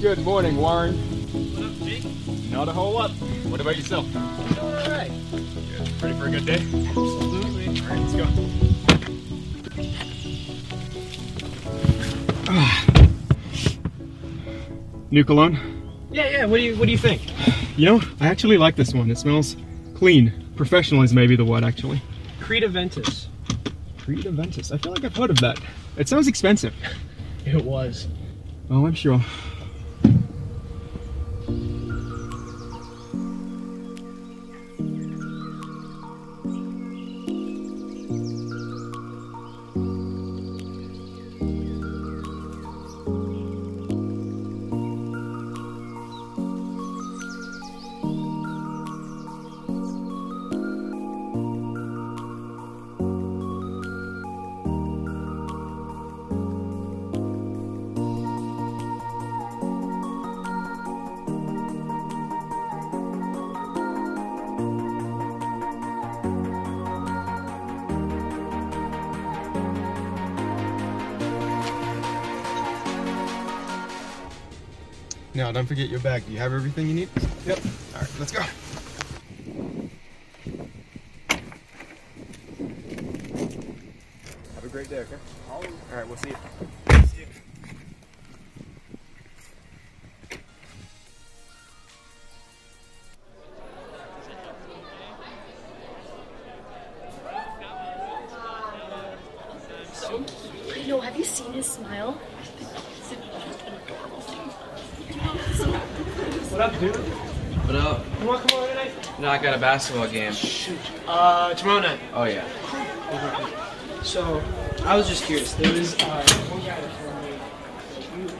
Good morning, Warren. What up, Jake? Not a whole lot. What about yourself? All right. Good. Ready for a good day? Absolutely. All right, let's go. New cologne? Yeah. What do you think? You know, I actually like this one. It smells clean. Professional is maybe the word, actually. Creed Aventus. Creed Aventus. I feel like I've heard of that. It sounds expensive. It was. Oh, I'm sure. Now, don't forget your bag. Do you have everything you need? Yep. All right, let's go. Have a great day, okay? All right, we'll see you. See you. So cute. I know, have you seen his smile? What up, dude? What up? You wanna come over tonight? No, I got a basketball game. Shoot. Tomorrow night. Oh, yeah. Okay. So, I was just curious. There was, one guy that told me that you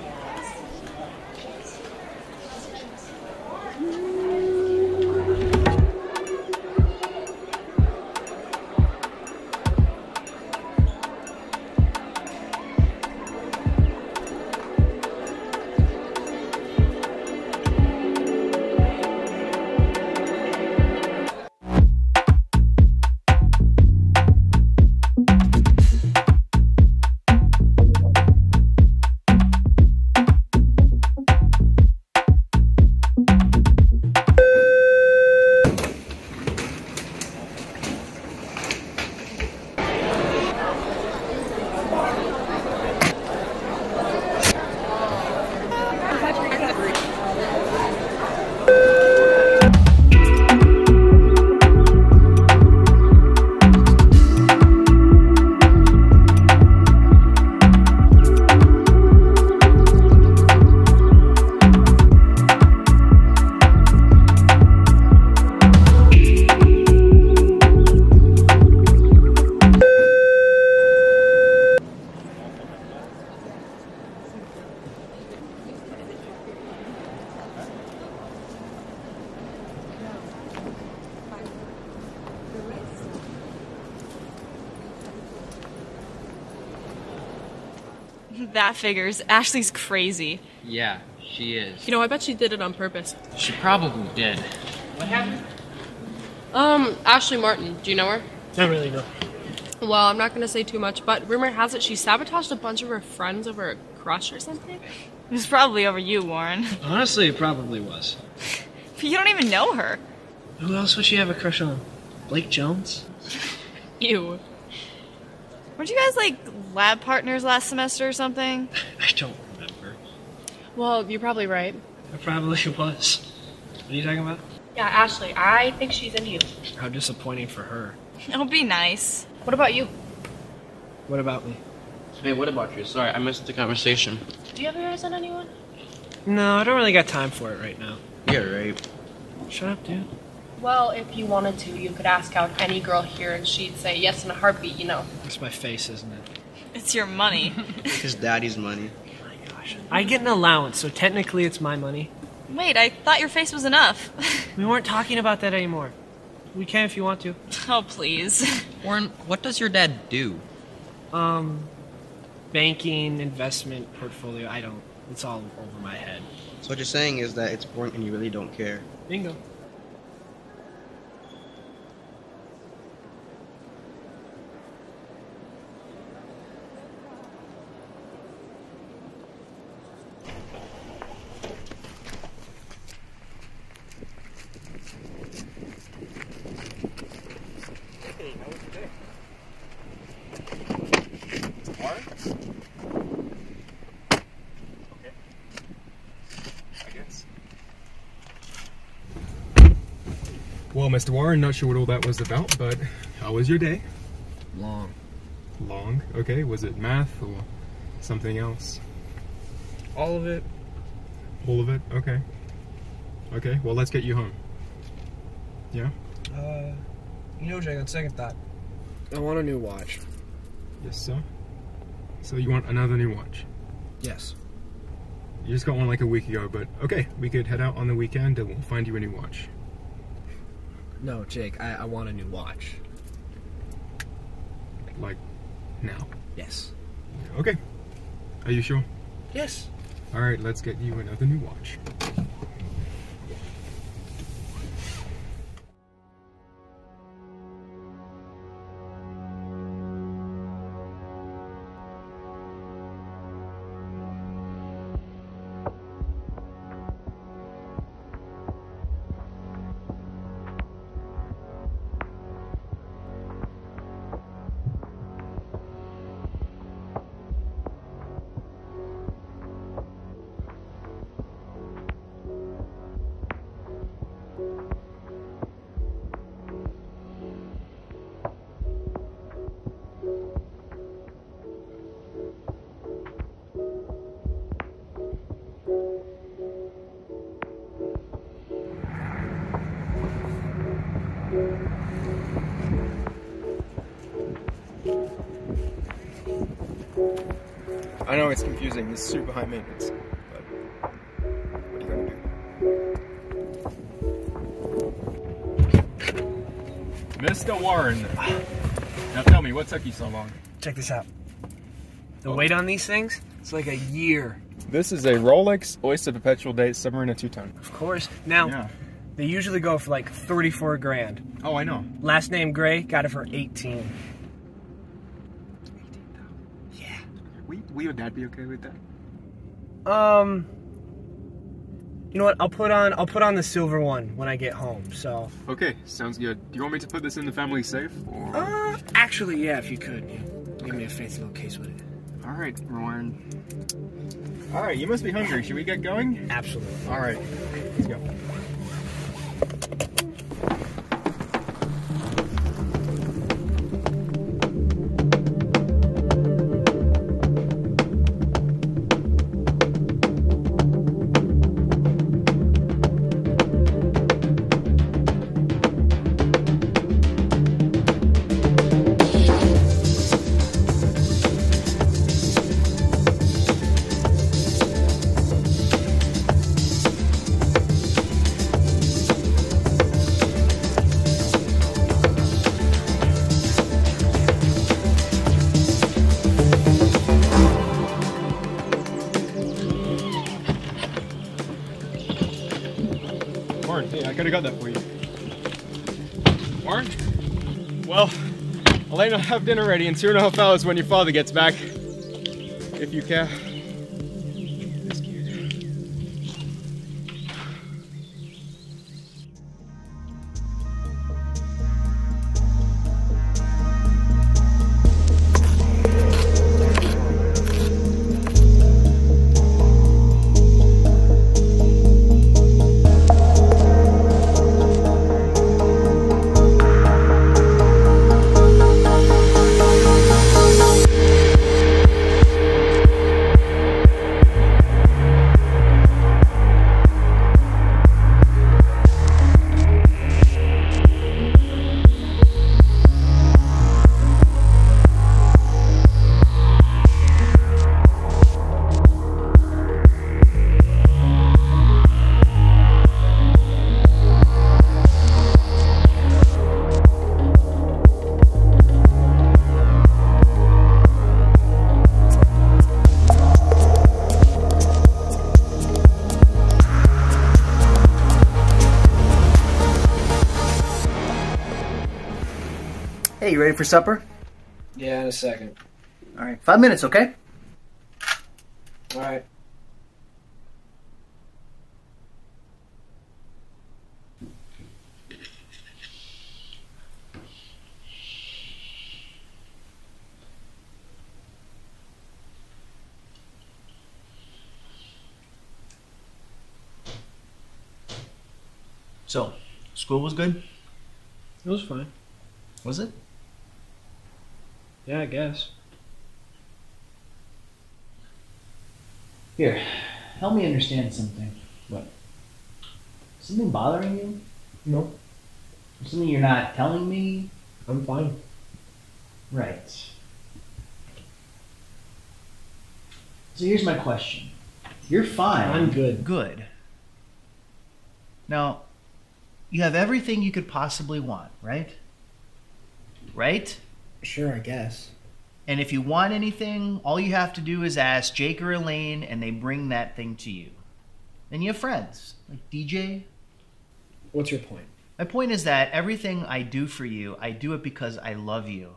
That figures. Ashley's crazy. Yeah, she is. You know, I bet she did it on purpose. She probably did. What happened? Ashley Martin. Do you know her? Not really, no. Well, I'm not gonna say too much, but rumor has it she sabotaged a bunch of her friends over a crush or something? It was probably over you, Warren. Honestly, it probably was. But you don't even know her. Who else would she have a crush on? Blake Jones? Ew. Weren't you guys, like, lab partners last semester or something? I don't remember. Well, you're probably right. I probably was. What are you talking about? Yeah, Ashley, I think she's into you. How disappointing for her. It'll be nice. What about you? What about me? Hey, what about you? Sorry, I missed the conversation. Do you have your eyes on anyone? No, I don't really got time for it right now. Yeah, right. Shut up, dude. Well, if you wanted to, you could ask out any girl here and she'd say yes in a heartbeat, you know. It's my face, isn't it? It's your money. It's his daddy's money. Oh my gosh. I get an allowance, so technically it's my money. Wait, I thought your face was enough. We weren't talking about that anymore. We can if you want to. Oh, please. Warren, what does your dad do? Banking, investment, portfolio. I don't. It's all over my head. So what you're saying is that it's boring and you really don't care. Bingo. Well, Mr. Warren, not sure what all that was about, but how was your day? Long. Long? Okay, was it math or something else? All of it. All of it? Okay. Okay, well, let's get you home. Yeah? You know, Jake, on second thought, I want a new watch. Yes, sir? So you want another new watch? Yes. You just got one like a week ago, but okay, we could head out on the weekend and we'll find you a new watch. No, Jake, I want a new watch. Like, now? Yes. Okay. Are you sure? Yes. Alright, let's get you another new watch. I know it's confusing, it's super high maintenance, but what are you going to do? Mr. Warren, now tell me, what took you so long? Check this out. The weight on these things, it's like a year. This is a Rolex Oyster Perpetual Submariner 2-Ton. Of course. Now, yeah. They usually go for like 34 grand. Oh, I know. Last name Gray, got it for 18. Would Dad be okay with that? You know what? I'll put on the silver one when I get home. So. Okay, sounds good. Do you want me to put this in the family safe? Or? Actually, yeah. If you could, okay. Give me a fancy little case with it. All right, Warren. All right, you must be hungry. Should we get going? Absolutely. All right, let's go. I could have got that for you. Warren? Well, Elena, have dinner ready in 2.5 hours when your father gets back. If you care. That's cute. Hey, you ready for supper? Yeah, in a second. All right, 5 minutes, okay? All right. So, school was good? It was fine. Was it? Yeah, I guess. Here, help me understand something. What? Something bothering you? No. Something you're not telling me? I'm fine. Right. So here's my question. You're fine. I'm good. Good. Now, you have everything you could possibly want, right? Right? Sure, I guess. And if you want anything, all you have to do is ask Jake or Elaine, and they bring that thing to you. And you have friends, like DJ. What's your point? My point is that everything I do for you, I do it because I love you.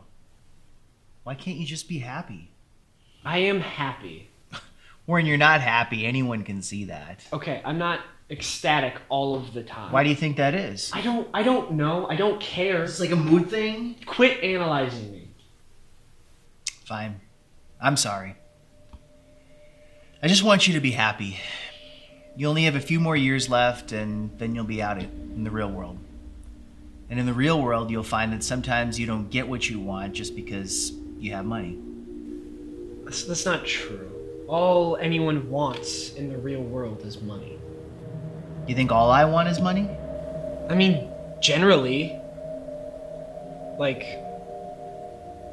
Why can't you just be happy? I am happy. Warren, you're not happy. Anyone can see that. Okay, I'm not ecstatic all of the time. Why do you think that is? I don't know. I don't care. It's like a mood thing. Quit analyzing me. Fine. I'm sorry. I just want you to be happy. You only have a few more years left, and then you'll be out in the real world. And in the real world, you'll find that sometimes you don't get what you want just because you have money. That's not true. All anyone wants in the real world is money. You think all I want is money? I mean, generally. Like,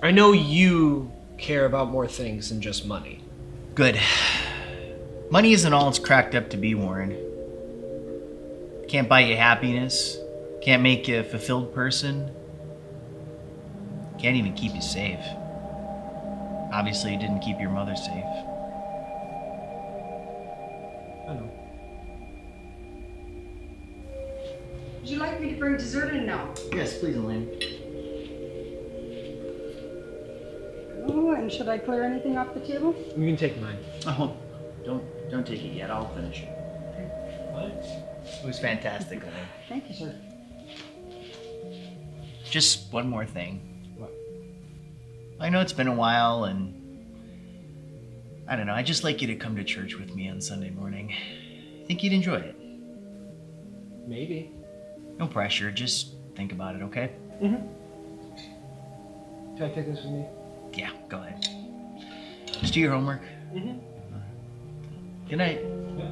I know you care about more things than just money. Good. Money isn't all it's cracked up to be, Warren. Can't buy you happiness. Can't make you a fulfilled person. Can't even keep you safe. Obviously, you didn't keep your mother safe. I know. Would you like me to bring dessert in now? Yes, please, Elaine. Oh, and should I clear anything off the table? You can take mine. Oh, don't take it yet. I'll finish it. Okay. What? It was fantastic, Elaine. Thank you, sir. Just one more thing. What? I know it's been a while, and I don't know. I'd just like you to come to church with me on Sunday morning. I think you'd enjoy it. Maybe. No pressure, just think about it, okay? Mm-hmm. Can I take this with me? Yeah, go ahead. Just do your homework. Mm-hmm. All right. Good night. Yeah.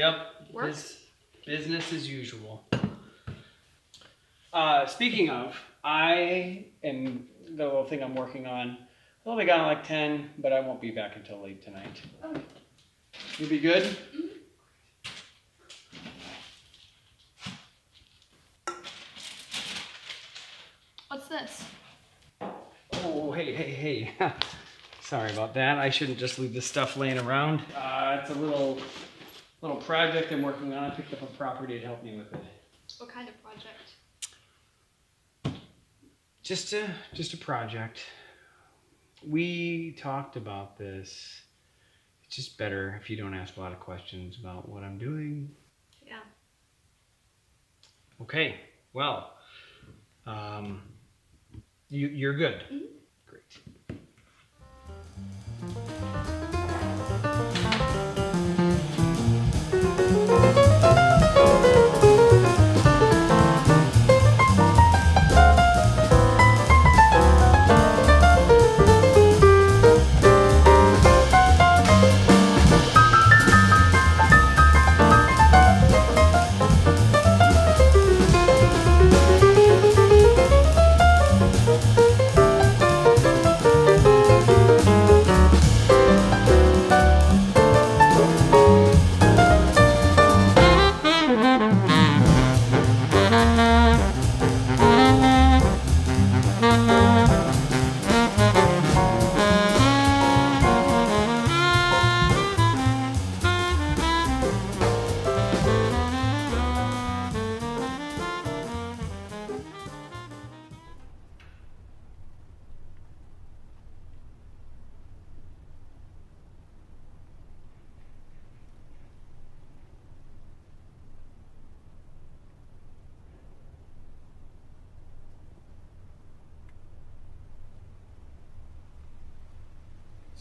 Yep. Works. Business as usual. Speaking of, I am the little thing I'm working on. I'll be gone at like 10, but I won't be back until late tonight. Oh. You'll be good? Mm-hmm. What's this? Oh, hey. Sorry about that. I shouldn't just leave this stuff laying around. It's a little project I'm working on. I picked up a property to help me with it. What kind of project? Just a project. We talked about this. It's just better if you don't ask a lot of questions about what I'm doing. Yeah. Okay. Well, you're good. Mm-hmm. Great.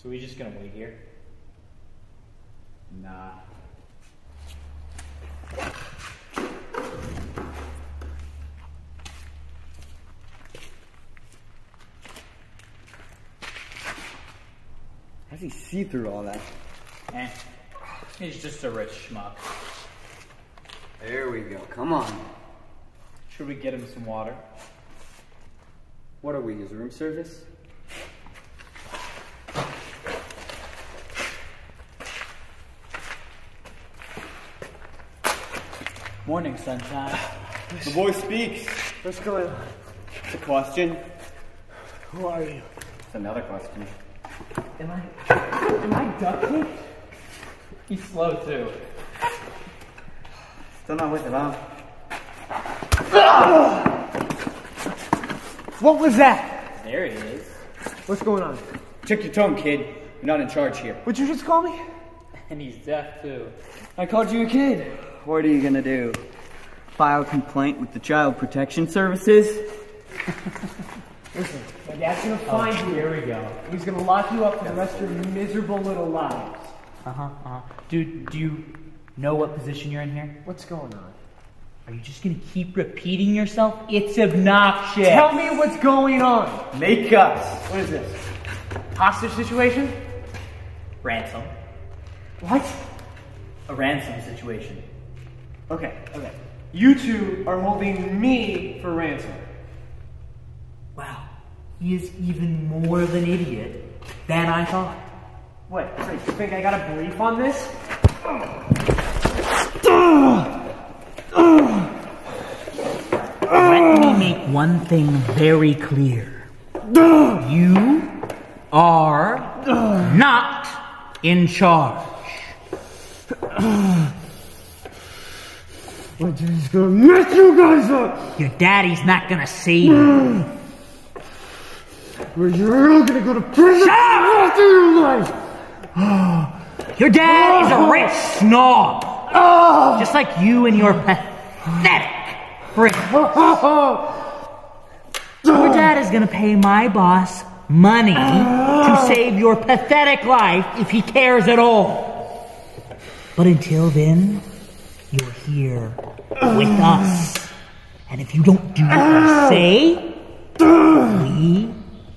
So we just gonna wait here? Nah. How does he see through all that? Eh. He's just a rich schmuck. There we go, come on. Should we get him some water? What are we, his room service? Morning, sunshine. The voice speaks. What's going on? It's a question. Who are you? It's another question. Am I ducking? He's slow too. Still not with it, huh? What was that? There he is. What's going on? Check your tone, kid. You're not in charge here. What'd you just call me? And he's deaf too. I called you a kid. What are you gonna do? File complaint with the Child Protection Services? Listen, my dad's gonna find you. Here we go. He's gonna lock you up for the rest of your miserable little lives. Dude, do you know what position you're in here? What's going on? Are you just gonna keep repeating yourself? It's obnoxious. Tell me what's going on. Make us. What is this? Hostage situation? Ransom. What? A ransom situation. Okay. You two are holding me for ransom. Wow. He is even more of an idiot than I thought. What? So you think I got a brief on this? Let me make one thing very clear. You are not in charge. We're just gonna mess you guys up! Your daddy's not gonna see you. You're all gonna go to prison for the rest of your life! Your dad is a rich snob! Just like you and your pathetic friends. Your dad is gonna pay my boss money to save your pathetic life if he cares at all. But until then, you're here with us. And if you don't do what I say, we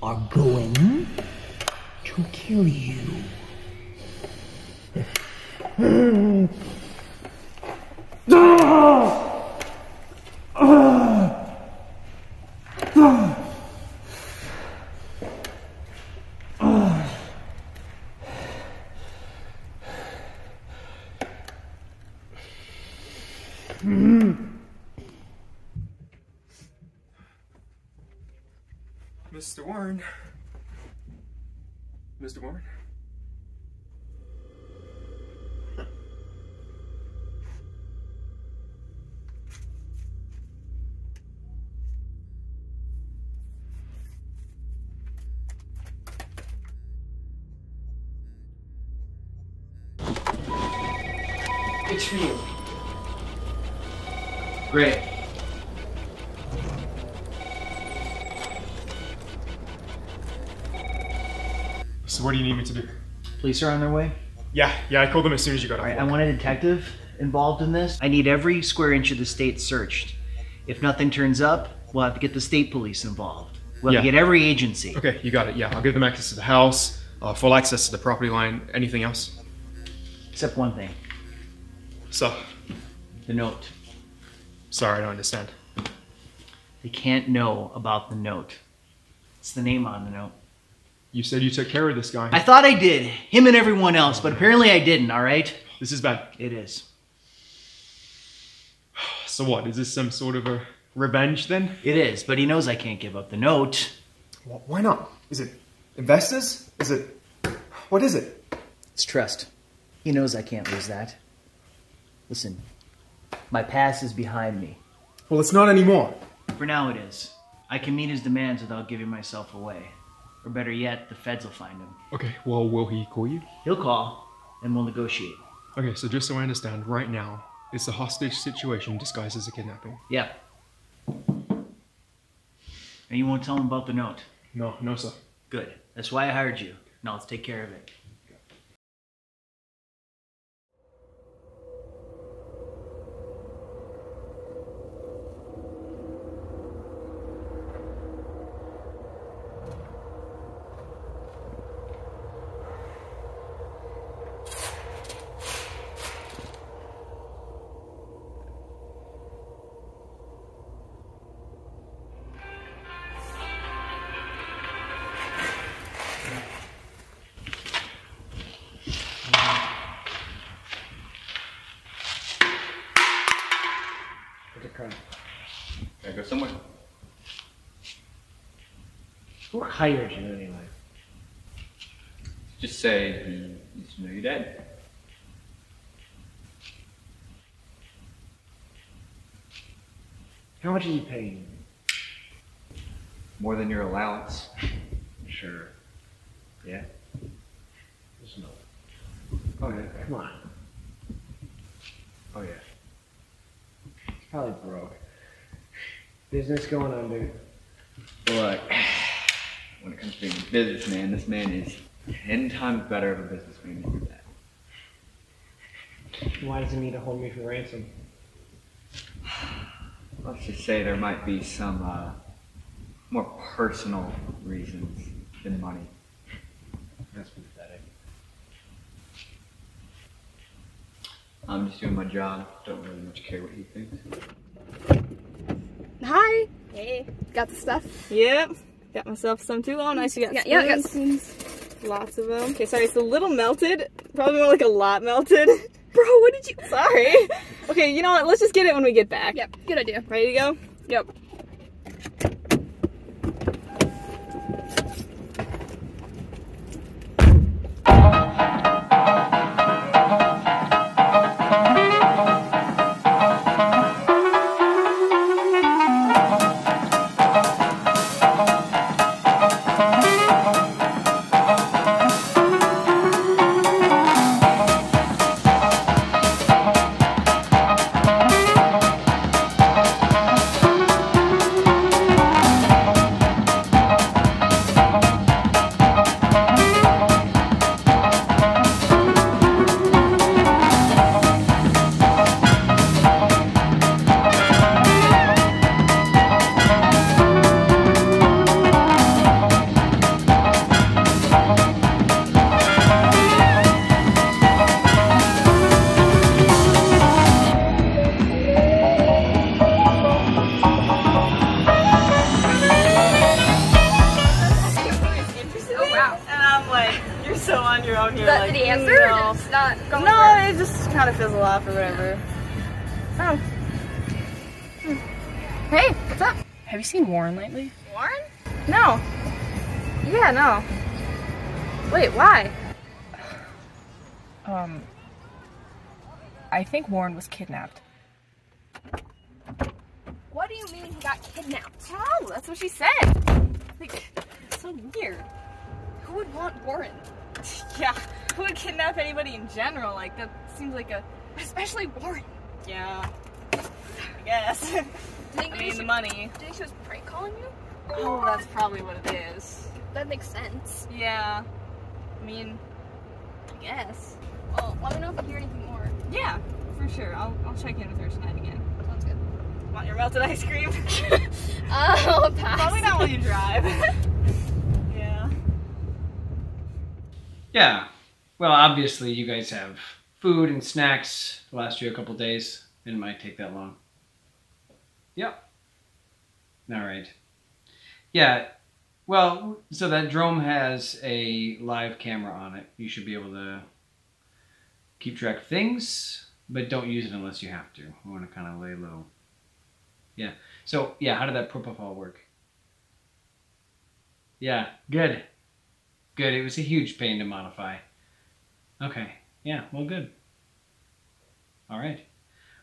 are going to kill you. Mr. Warren. Mr. Warren? It's for you. Great. So what do you need me to do? Police are on their way? Yeah, I called them as soon as you got out. Right, I want a detective involved in this. I need every square inch of the state searched. If nothing turns up, we'll have to get the state police involved. We'll have to get every agency. Okay, you got it, yeah. I'll give them access to the house, full access to the property line. Anything else? Except one thing. So? The note. Sorry, I don't understand. They can't know about the note. It's the name on the note. You said you took care of this guy. I thought I did. Him and everyone else, but apparently I didn't, all right? This is bad. It is. So what, is this some sort of a revenge then? It is, but he knows I can't give up the note. Well, why not? Is it investors? Is it... what is it? It's trust. He knows I can't lose that. Listen, my past is behind me. Well, it's not anymore. For now it is. I can meet his demands without giving myself away. Or better yet, the feds will find him. Okay, well, will he call you? He'll call, and we'll negotiate. Okay, so just so I understand, right now, it's a hostage situation disguised as a kidnapping. Yeah. And you won't tell him about the note? No, no, sir. Good. That's why I hired you. Now let's take care of it. Who hired you anyway? Just say he used to know your dad. How much did he pay you? More than your allowance. Sure. Yeah? There's no. Oh yeah, come on. Oh yeah. He's probably broke. Business going on, dude. Look, when it comes to being a businessman, this man is 10 times better of a businessman than your dad. Why does he need to hold me for ransom? Let's just say there might be some more personal reasons than money. That's pathetic. I'm just doing my job. Don't really much care what he thinks. Hi. Hey. Got the stuff? Yep. Got myself some too. Oh, nice. You got spoons. Lots of them. Okay, sorry. It's a little melted. Probably more like a lot melted. Bro, what did you... Sorry. Okay, you know what? Let's just get it when we get back. Yep. Good idea. Ready to go? Yep. Warren lately? Warren? No. Yeah, no. Wait, why? I think Warren was kidnapped. What do you mean he got kidnapped? Oh, that's what she said. Like, so weird. Who would want Warren? Yeah, who would kidnap anybody in general? Like, that seems like a... Especially Warren. Yeah. I guess. I mean, the money. Do you think she was prank calling you? Oh, that's probably what it is. That makes sense. Yeah. I mean, I guess. Well, let me know if you hear anything more. Yeah, for sure. I'll check in with her tonight again. Sounds good. Want your melted ice cream? I'll pass. Probably not while you drive. Yeah. Yeah. Well, obviously you guys have food and snacks to last you a couple days. It might take that long. Yep. All right. Yeah. Well, so that drone has a live camera on it. You should be able to keep track of things, but don't use it unless you have to. You want to kind of lay low. Yeah. So, yeah, how did that propofol work? Yeah, good. Good. It was a huge pain to modify. Okay. Yeah, well, good. All right.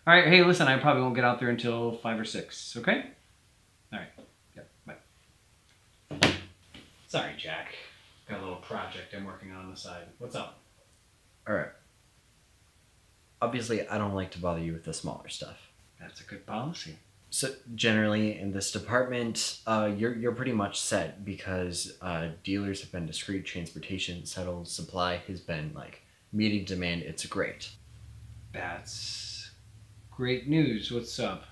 All right, hey, listen, I probably won't get out there until 5 or 6, okay? All right. Yep, bye. Sorry, Jack. Got a little project I'm working on the side. What's up? All right. Obviously, I don't like to bother you with the smaller stuff. That's a good policy. So generally in this department, you're pretty much set because dealers have been discreet, transportation settled, supply has been like meeting demand. It's great. That's great news. What's up?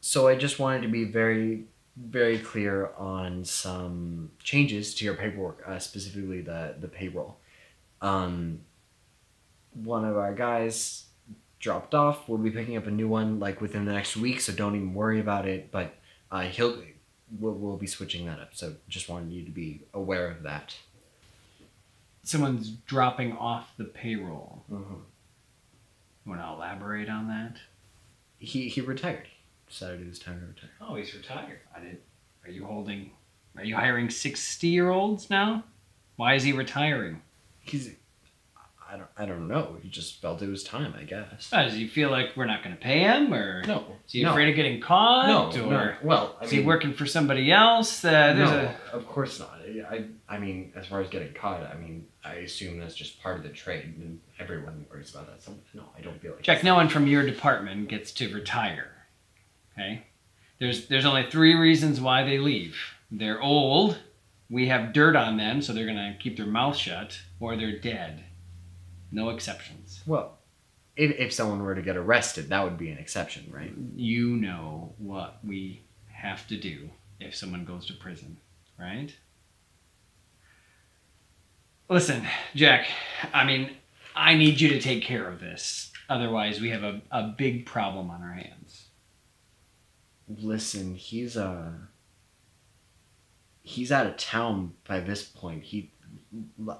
So I just wanted to be very, very clear on some changes to your paperwork, specifically the payroll. One of our guys dropped off. We'll be picking up a new one like within the next week, so don't even worry about it. But we'll be switching that up. So just wanted you to be aware of that. Someone's dropping off the payroll. Mm-hmm. You want to elaborate on that? He retired. Decided it was time to retire. Oh, he's retired. I didn't. Are you hiring 60-year-olds now? Why is he retiring? I don't know. He just felt it was time, I guess. Oh, does he feel like we're not going to pay him, or no? Is he afraid of getting caught? No, or no. Well, I mean, is he working for somebody else? No, of course not. I mean, as far as getting caught, I mean, I assume that's just part of the trade, and everyone worries about that. So, no, I don't feel like. Jack, no one from your department gets to retire. Okay, there's only 3 reasons why they leave. They're old. We have dirt on them, so they're going to keep their mouth shut, or they're dead. No exceptions. Well, if someone were to get arrested, that would be an exception, right? You know what we have to do if someone goes to prison, right? Listen, Jack, I mean, I need you to take care of this. Otherwise, we have a big problem on our hands. Listen, he's out of town by this point.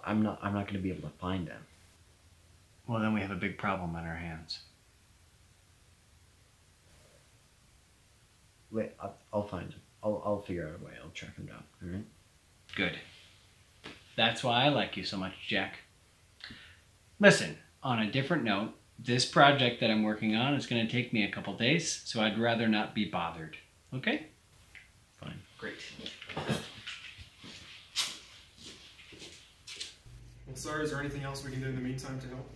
I'm not going to be able to find him. Well, then we have a big problem on our hands. Wait, I'll find him. I'll figure out a way. I'll track him down, all right? Good. That's why I like you so much, Jack. Listen, on a different note, this project that I'm working on is going to take me a couple days, so I'd rather not be bothered. Okay? Fine. Great. Well, sorry, is there anything else we can do in the meantime to help?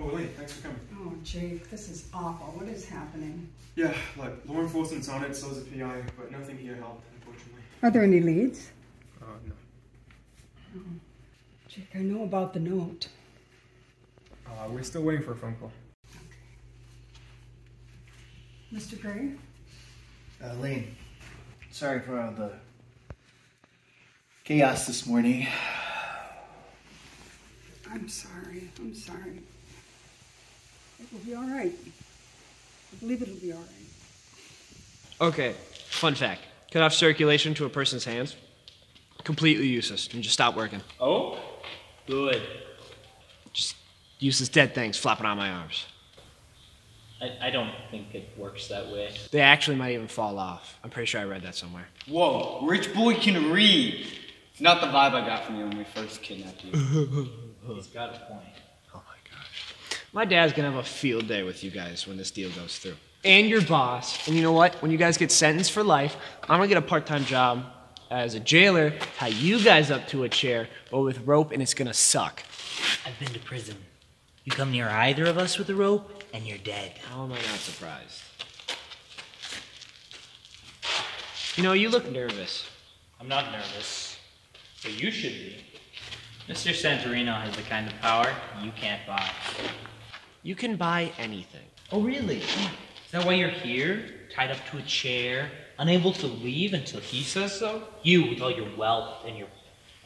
Oh, Willie, thanks for coming. Oh, Jake, this is awful. What is happening? Yeah, like, law enforcement's on it, so's the PI, but nothing here helped, unfortunately. Are there any leads? No. Oh. Jake, I know about the note. We're still waiting for a phone call. Okay. Mr. Gray? Lane, sorry for all the chaos this morning. I'm sorry. I'm sorry. It will be all right. I believe it'll be all right. Okay, fun fact. Cut off circulation to a person's hands. Completely useless, and just stop working. Oh, good. Just useless dead things flopping on my arms. I don't think it works that way. They actually might even fall off. I'm pretty sure I read that somewhere. Whoa, rich boy can read. It's not the vibe I got from you when we first kidnapped you. He's got a point. Oh my gosh. My dad's gonna have a field day with you guys when this deal goes through. And your boss. And you know what? When you guys get sentenced for life, I'm gonna get a part-time job as a jailer, tie you guys up to a chair, or with rope, and it's gonna suck. I've been to prison. You come near either of us with a rope, and you're dead. How am I not surprised? You know, you look nervous. I'm not nervous, but you should be. Mr. Santorino has the kind of power you can't buy. You can buy anything. Oh, really? Is that why you're here? Tied up to a chair, unable to leave until he says so? You, with all your wealth and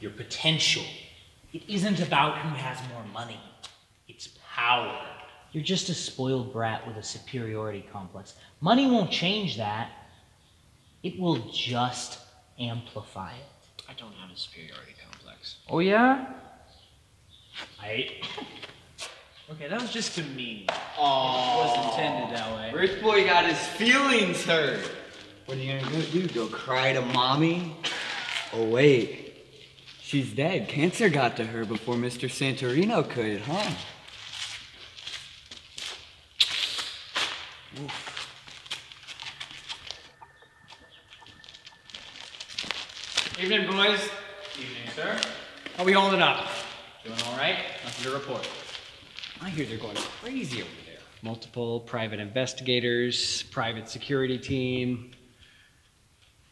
your potential. It isn't about who has more money. It's power. You're just a spoiled brat with a superiority complex. Money won't change that. It will just amplify it. I don't have a superiority complex. Oh, yeah? Okay, that was just to me. Oh, it was intended that way. Rich boy got his feelings hurt. What are you gonna do? Go cry to mommy? Oh, wait. She's dead. Cancer got to her before Mr. Santorino could, huh? Oof. Evening, boys. Evening, sir. How we holding up? Doing all right? Nothing to report. I hear they're going crazy over there. Multiple private investigators, private security team,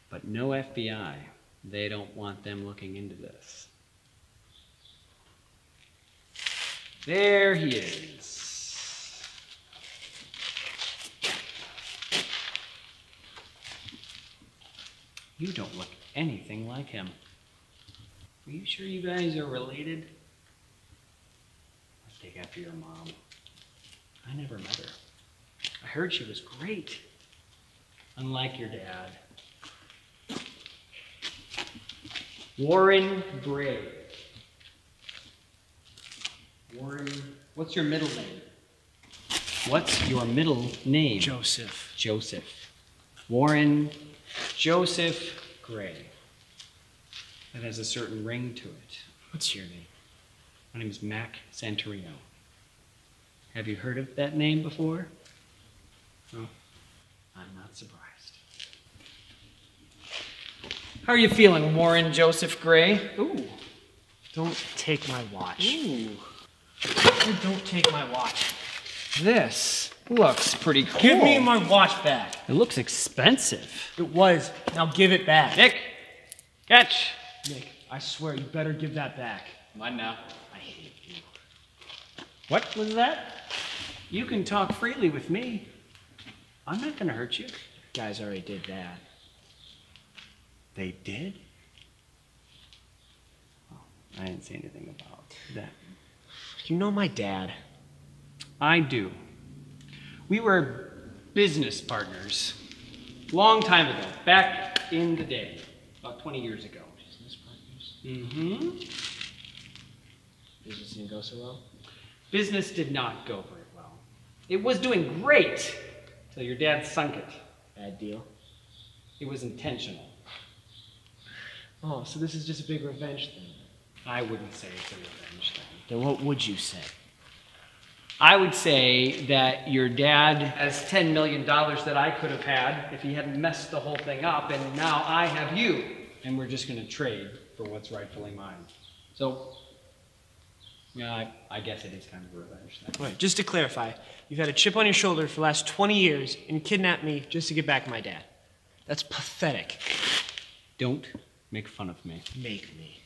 but no FBI. They don't want them looking into this. There he is. You don't look anything like him. Are you sure you guys are related? Take after your mom. I never met her. I heard she was great. Unlike your dad. Warren Gray. Warren, what's your middle name? What's your middle name? Joseph. Joseph. Warren Joseph Gray. That has a certain ring to it. What's your name? My name is Mac Santorino. Have you heard of that name before? No, I'm not surprised. How are you feeling, Warren Joseph Gray? Ooh, don't take my watch. Ooh, don't take my watch. This looks pretty cool. Give me my watch back. It looks expensive. It was, now give it back. Nick, catch. Nick, I swear you better give that back. Mine now. What was that? You can talk freely with me. I'm not gonna hurt you. Guys already did that. They did? Oh, I didn't say anything about that. You know my dad. I do. We were business partners. Long time ago, back in the day, about 20 years ago. Business partners? Mm-hmm. Business didn't go so well? Business did not go very well. It was doing great till your dad sunk it. Bad deal. It was intentional. Oh, so this is just a big revenge thing. I wouldn't say it's a revenge thing. Then what would you say? I would say that your dad has $10 million that I could have had if he hadn't messed the whole thing up, and now I have you. And we're just gonna trade for what's rightfully mine. So. Yeah, I guess it is kind of a revenge thing. Wait, just to clarify, you've had a chip on your shoulder for the last 20 years and kidnapped me just to get back my dad. That's pathetic. Don't make fun of me. Make me.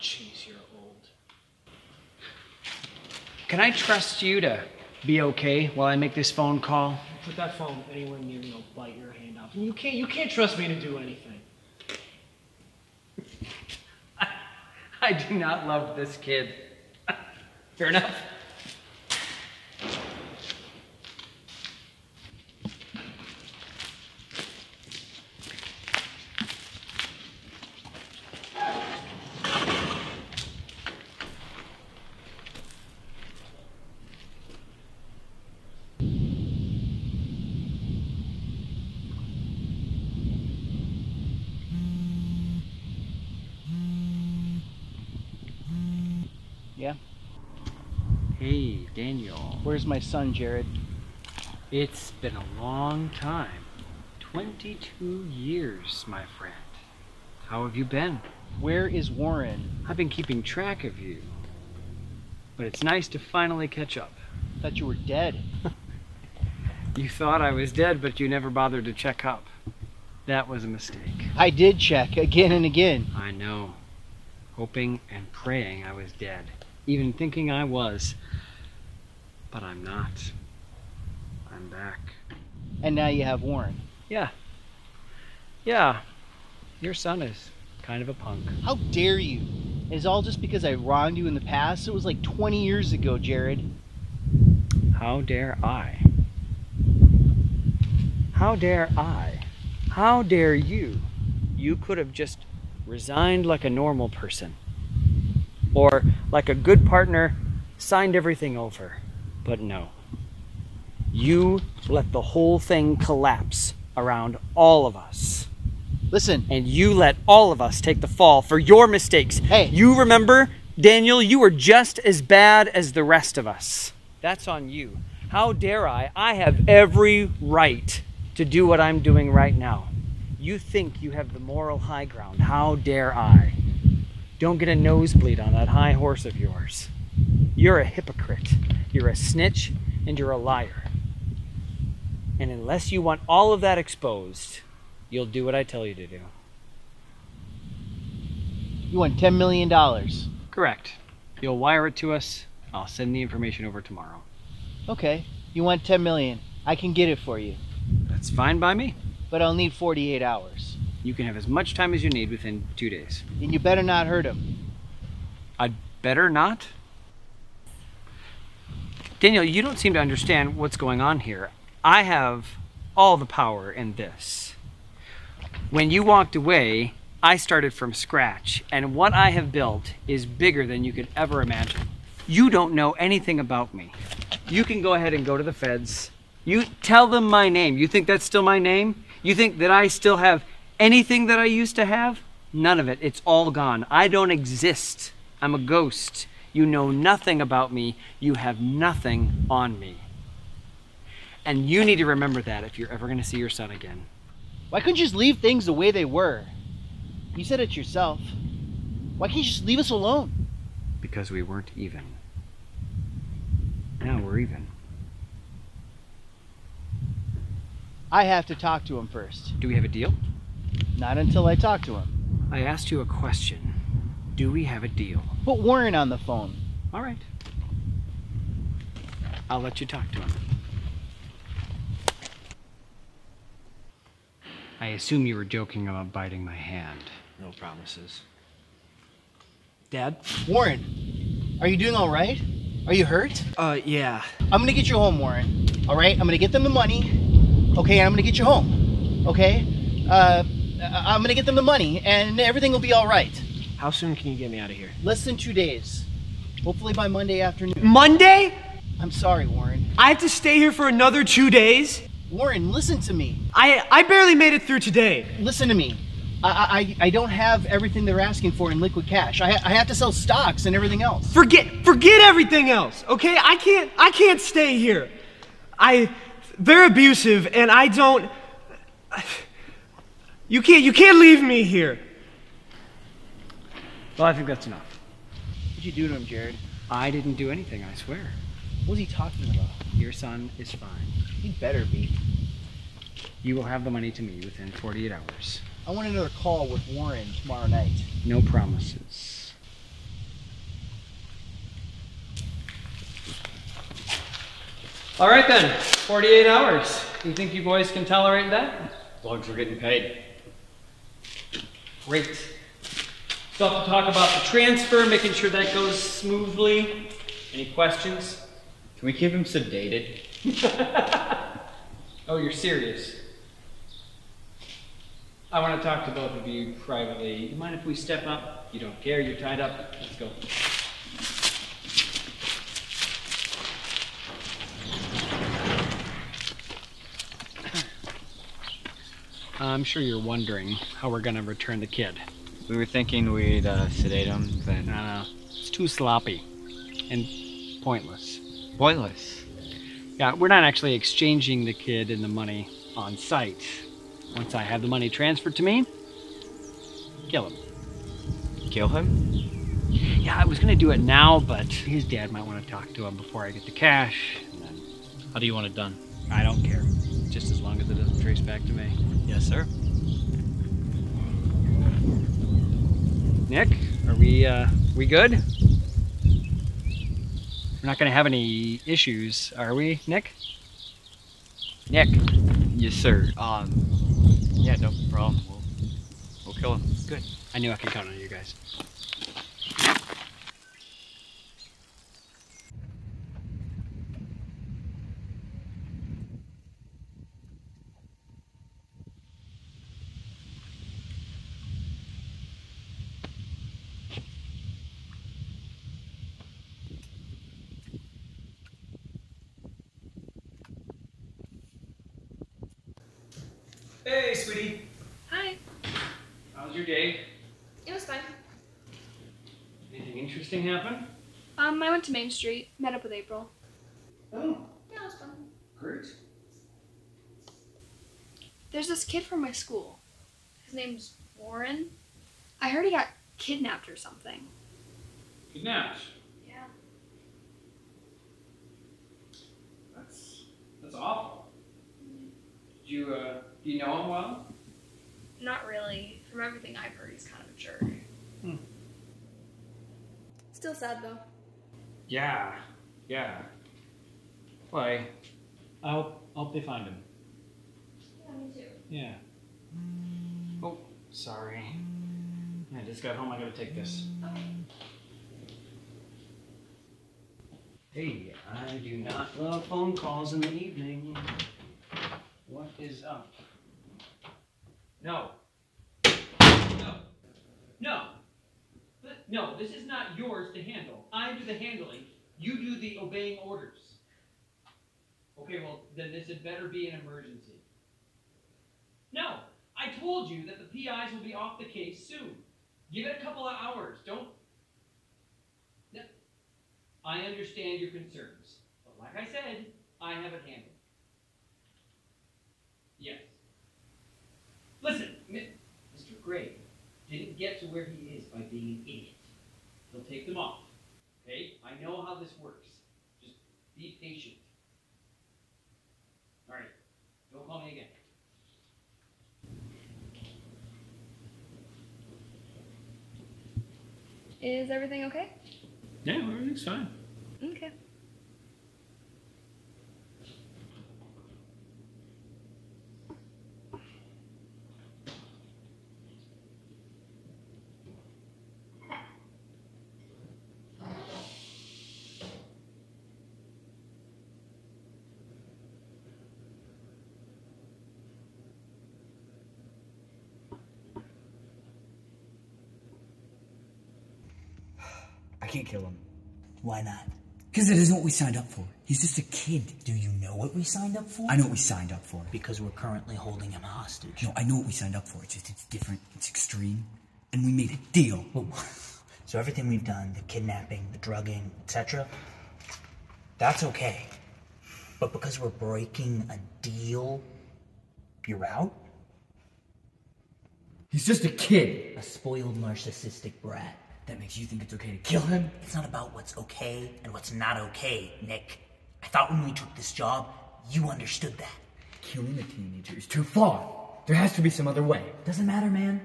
Jeez, you're old. Can I trust you to be okay while I make this phone call? Put that phone anywhere near me, I'll bite your hand off. And you can't trust me to do anything. I do not love this kid. Fair enough. Yeah. Hey, Daniel. Where's my son, Jared? It's been a long time. 22 years, my friend. How have you been? Where is Warren? I've been keeping track of you. But it's nice to finally catch up. I thought you were dead. You thought I was dead, but you never bothered to check up. That was a mistake. I did check again and again. I know. Hoping and praying I was dead. Even thinking I was. But I'm not. I'm back. And now you have Warren. Yeah. Yeah. Your son is kind of a punk. How dare you? It's all just because I wronged you in the past. It was like 20 years ago, Jared. How dare I? How dare I? How dare you? You could have just resigned like a normal person. Or, like a good partner, signed everything over. But no. You let the whole thing collapse around all of us. Listen. And you let all of us take the fall for your mistakes. Hey. You remember, Daniel, you were just as bad as the rest of us. That's on you. How dare I? I have every right to do what I'm doing right now. You think you have the moral high ground. How dare I? Don't get a nosebleed on that high horse of yours. You're a hypocrite. You're a snitch and you're a liar. And unless you want all of that exposed, you'll do what I tell you to do. You want $10 million. Correct. You'll wire it to us. I'll send the information over tomorrow. Okay. You want $10 million. I can get it for you. That's fine by me. But I'll need 48 hours. You can have as much time as you need within 2 days. And you better not hurt him. I'd better not? Daniel, you don't seem to understand what's going on here. I have all the power in this. When you walked away, I started from scratch, and what I have built is bigger than you could ever imagine. You don't know anything about me. You can go ahead and go to the feds. You tell them my name. You think that's still my name? You think that I still have anything that I used to have? None of it. It's all gone. I don't exist. I'm a ghost. You know nothing about me. You have nothing on me. And you need to remember that if you're ever going to see your son again. Why couldn't you just leave things the way they were? You said it yourself. Why can't you just leave us alone? Because we weren't even. Now we're even. I have to talk to him first. Do we have a deal? Not until I talk to him. I asked you a question. Do we have a deal? Put Warren on the phone. All right. I'll let you talk to him. I assume you were joking about biting my hand. No promises. Dad? Warren, are you doing all right? Are you hurt? Yeah. I'm gonna get you home, Warren. All right? I'm gonna get them the money. Okay, I'm gonna get you home. Okay? I'm gonna get them the money and everything will be all right. How soon can you get me out of here? Less than 2 days. Hopefully by Monday afternoon. Monday? I'm sorry, Warren. I have to stay here for another 2 days? Warren, listen to me. I barely made it through today. Listen to me. I don't have everything they're asking for in liquid cash. I have to sell stocks and everything else. Forget everything else, okay? I can't stay here. They're abusive and I don't. You can't leave me here. Well, I think that's enough. What'd you do to him, Jared? I didn't do anything, I swear. What was he talking about? Your son is fine. He better be. You will have the money to me within 48 hours. I want another call with Warren tomorrow night. No promises. All right then, 48 hours. You think you boys can tolerate that? As long as we're getting paid. Great. Still have to talk about the transfer, making sure that goes smoothly. Any questions? Can we keep him sedated? Oh, you're serious. I want to talk to both of you privately. You mind if we step up? You don't care, you're tied up. Let's go. I'm sure you're wondering how we're going to return the kid. We were thinking we'd sedate him, but no, it's too sloppy. and pointless. Boyless. Yeah, we're not actually exchanging the kid and the money on site. Once I have the money transferred to me, kill him. Kill him? Yeah, I was going to do it now, but his dad might want to talk to him before I get the cash. And then... How do you want it done? I don't care. Just as long as it doesn't trace back to me. Yes, sir. Nick, are we good? We're not going to have any issues, are we, Nick? Nick. Yes, sir. Yeah, no problem. We'll kill him. Good. I knew I could count on you guys. Hey, sweetie. Hi. How was your day? It was fine. Anything interesting happen? I went to Main Street, met up with April. Oh. Yeah, it was fun. Great. There's this kid from my school. His name's Warren. I heard he got kidnapped or something. Kidnapped? Yeah. That's awful. Did you, Do you know him well? Not really. From everything I've heard, he's kind of a jerk. Hmm. Still sad, though. Yeah. Yeah. Why? I hope they find him. Yeah, me too. Yeah. Oh, sorry. I just got home. I gotta take this. Okay. Hey, I do not love phone calls in the evening. What is up? No. No. No. No, this is not yours to handle. I do the handling. You do the obeying orders. Okay, well, then this had better be an emergency. No, I told you that the PIs will be off the case soon. Give it a couple of hours. Don't... No. I understand your concerns. But like I said, I have it handled. Yes. Listen, Mr. Gray didn't get to where he is by being an idiot. He'll take them off. Okay? I know how this works. Just be patient. All right. Don't call me again. Is everything okay? Yeah, everything's fine. Okay. Can't kill him. Why not? Because it isn't what we signed up for. He's just a kid. Do you know what we signed up for? I know what we signed up for. Because we're currently holding him hostage. No, I know what we signed up for. It's just, it's different. It's extreme. And we made a deal. Whoa. So everything we've done, the kidnapping, the drugging, etc., that's okay. But because we're breaking a deal, you're out? He's just a kid. A spoiled, narcissistic brat. That makes you think it's okay to kill him? It's not about what's okay and what's not okay, Nick. I thought when we took this job, you understood that. Killing a teenager is too far. There has to be some other way. Doesn't matter, man.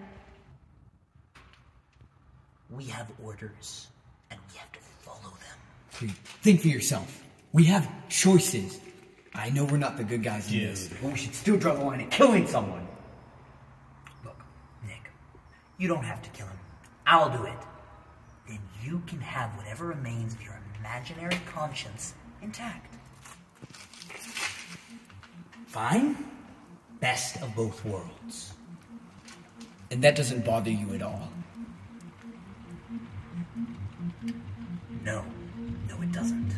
We have orders, and we have to follow them. Think for yourself. We have choices. I know we're not the good guys in this, but we should still draw the line at killing someone. Look, Nick, you don't have to kill him. I'll do it. Then you can have whatever remains of your imaginary conscience intact. Fine? Best of both worlds. And that doesn't bother you at all? No. No, it doesn't.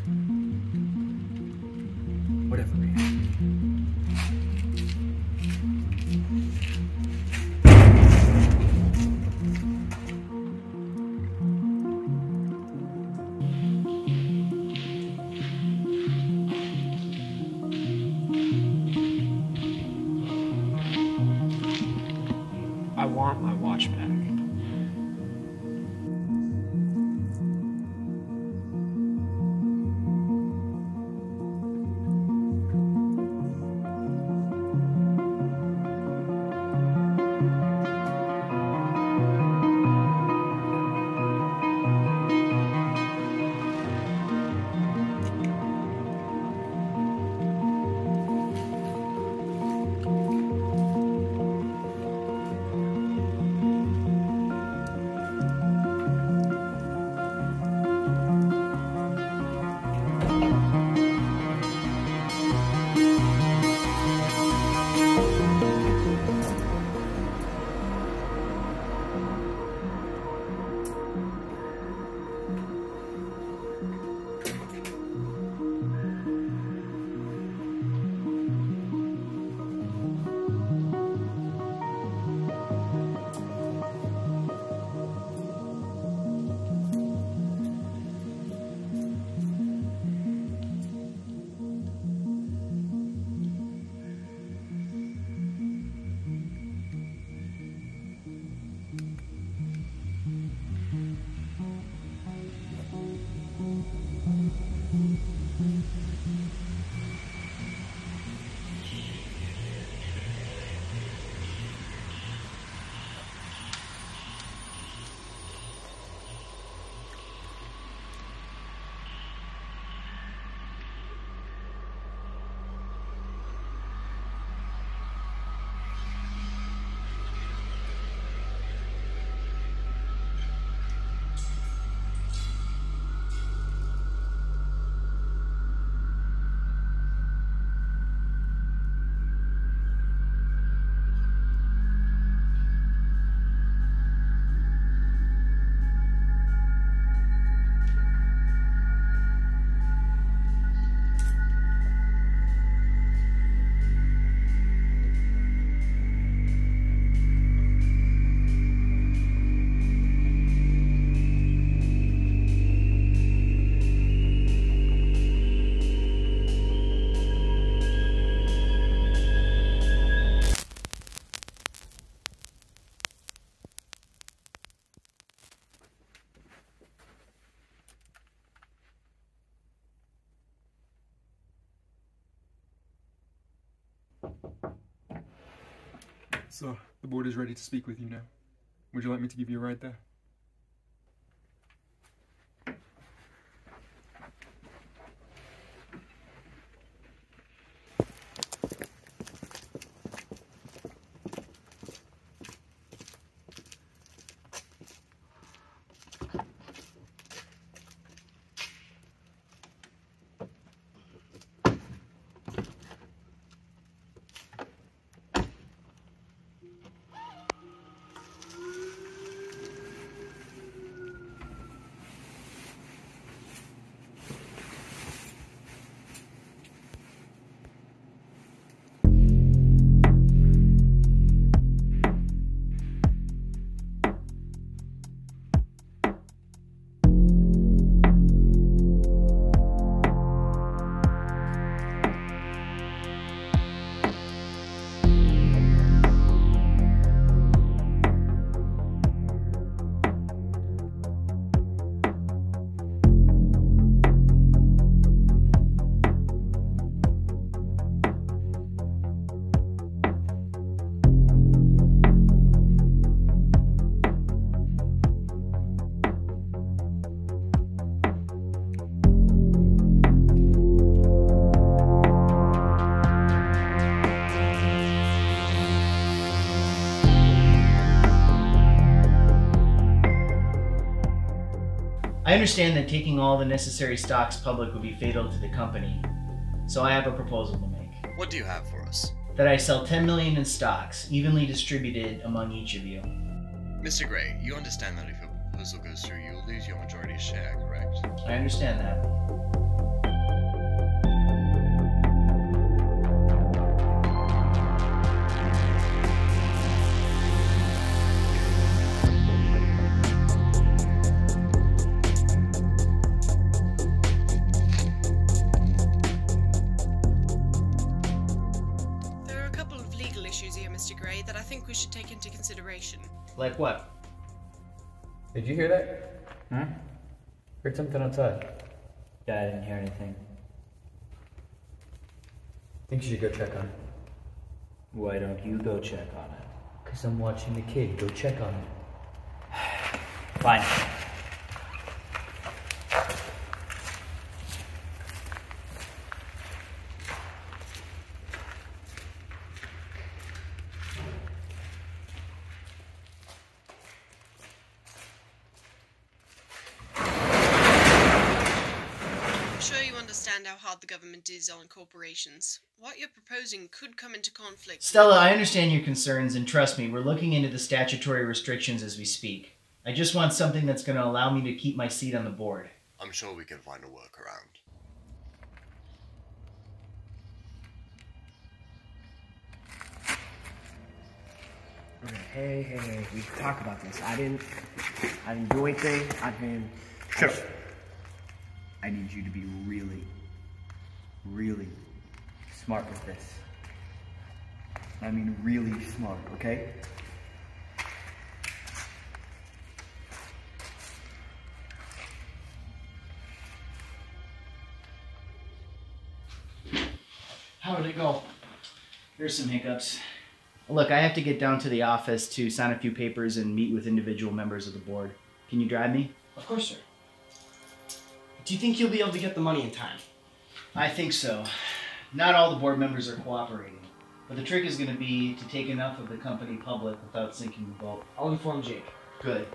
Whatever, man. So the board is ready to speak with you now. Would you like me to give you a ride there? I understand that taking all the necessary stocks public would be fatal to the company, so I have a proposal to make. What do you have for us? That I sell 10 million in stocks, evenly distributed among each of you. Mr. Gray, you understand that if your proposal goes through, you'll lose your majority share, correct? I understand that. Like what? Did you hear that? Huh? Heard something outside. Yeah, I didn't hear anything. Think you should go check on it. Why don't you go check on it? Because I'm watching the kid go check on it. Fine. The government is on corporations. What you're proposing could come into conflict. Stella, I understand your concerns, and trust me, we're looking into the statutory restrictions as we speak. I just want something that's going to allow me to keep my seat on the board. I'm sure we can find a workaround. Hey, hey, hey, we can talk about this. I didn't do anything. I need you to be really smart with this. I mean really smart, okay? How did it go? There's some hiccups. Look, I have to get down to the office to sign a few papers and meet with individual members of the board. Can you drive me? Of course, sir. Do you think you'll be able to get the money in time? I think so. Not all the board members are cooperating, but the trick is going to be to take enough of the company public without sinking the boat. I'll inform Jake. Good.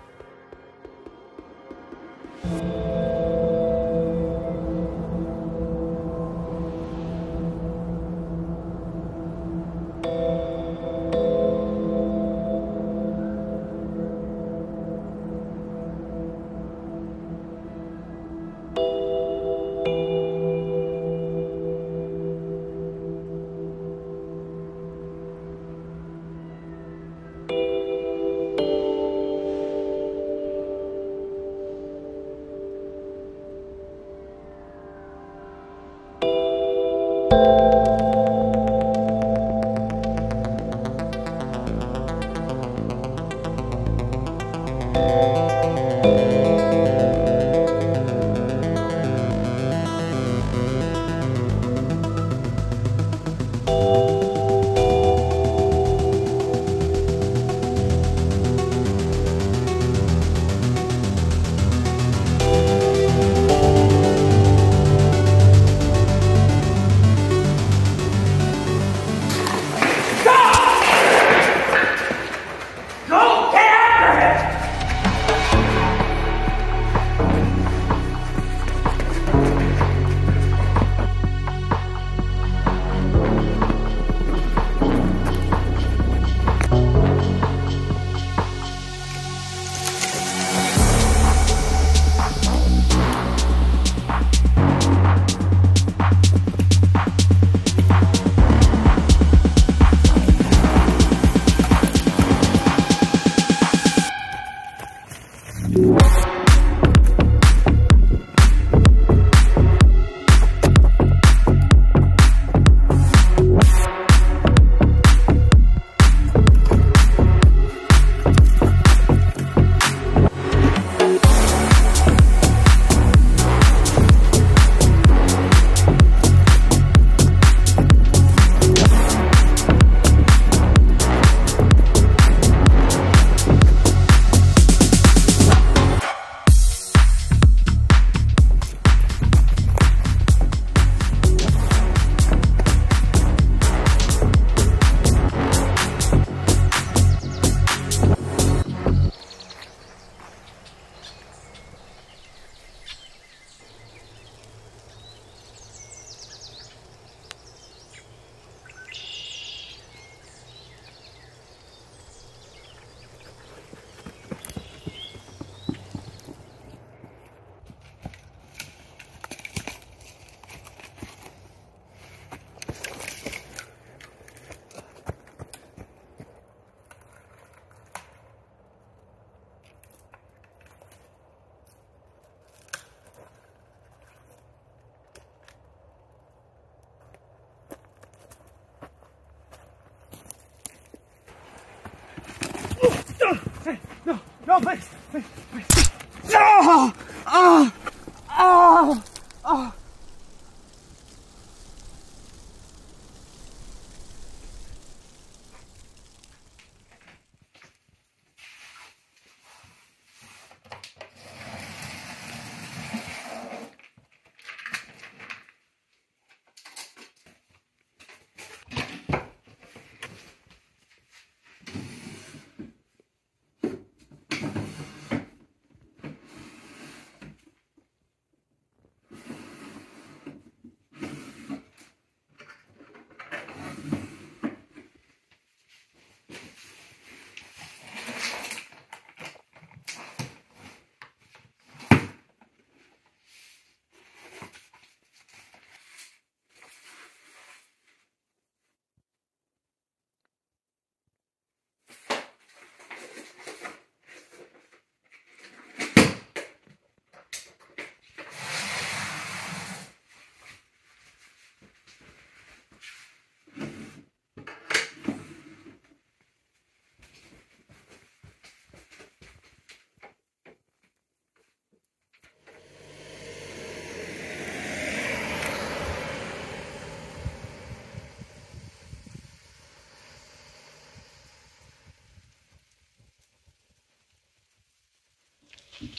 No, please, please, please. No! Oh! Oh! Oh!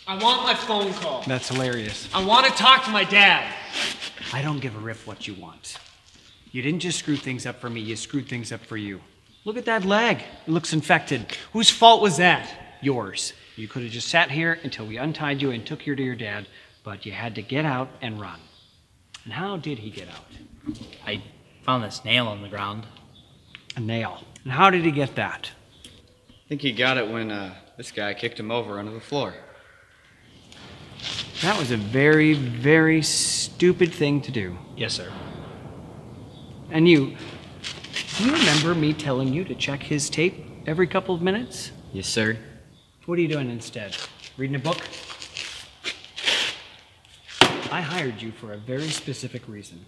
I want my phone call. That's hilarious. I want to talk to my dad. I don't give a rip what you want. You didn't just screw things up for me, you screwed things up for you. Look at that leg. It looks infected. Whose fault was that? Yours. You could have just sat here until we untied you and took you to your dad, but you had to get out and run. And how did he get out? I found this nail on the ground. A nail. And how did he get that? I think he got it when this guy kicked him over under the floor. That was a very, very stupid thing to do. Yes, sir. And you remember me telling you to check his tape every couple of minutes? Yes, sir. What are you doing instead? Reading a book? I hired you for a very specific reason.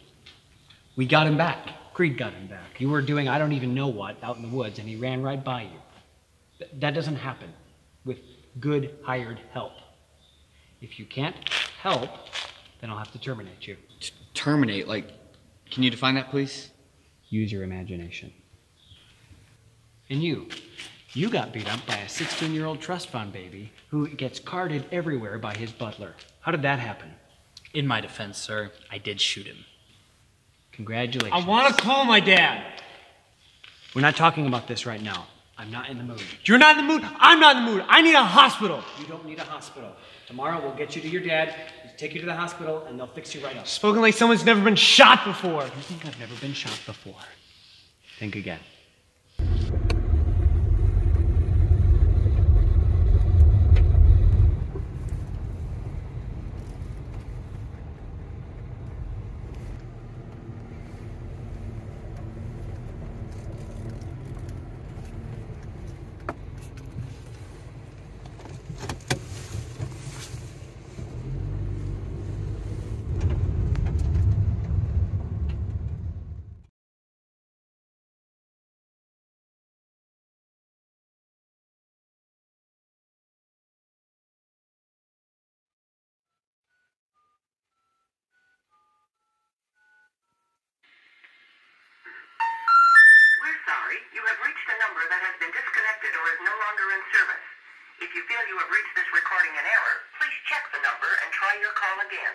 We got him back. Creed got him back. You were doing I don't even know what out in the woods, and he ran right by you. That doesn't happen with good hired help. If you can't help, then I'll have to terminate you. Terminate? Like, can you define that, please? Use your imagination. And you got beat up by a 16-year-old trust fund baby who gets carded everywhere by his butler. How did that happen? In my defense, sir, I did shoot him. Congratulations. I want to call my dad. We're not talking about this right now. I'm not in the mood. You're not in the mood? I'm not in the mood. I need a hospital. You don't need a hospital. Tomorrow we'll get you to your dad, we'll take you to the hospital, and they'll fix you right up. Spoken like someone's never been shot before. You think I've never been shot before? Think again. You have reached a number that has been disconnected or is no longer in service. If you feel you have reached this recording in error, please check the number and try your call again.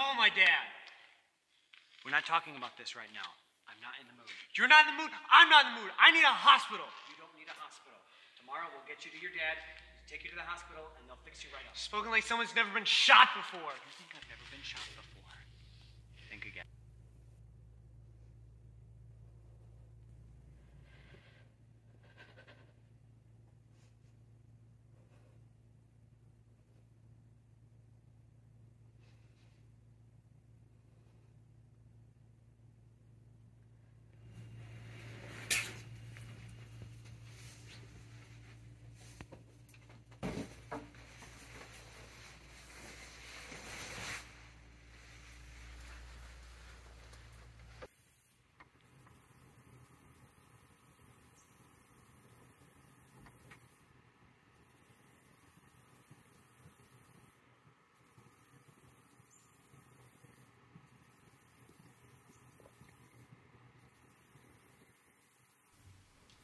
call my dad. We're not talking about this right now. I'm not in the mood. You're not in the mood? I'm not in the mood. I need a hospital. You don't need a hospital. Tomorrow we'll get you to your dad, take you to the hospital, and they'll fix you right up. Spoken like someone's never been shot before. You think I've never been shot before? Think again.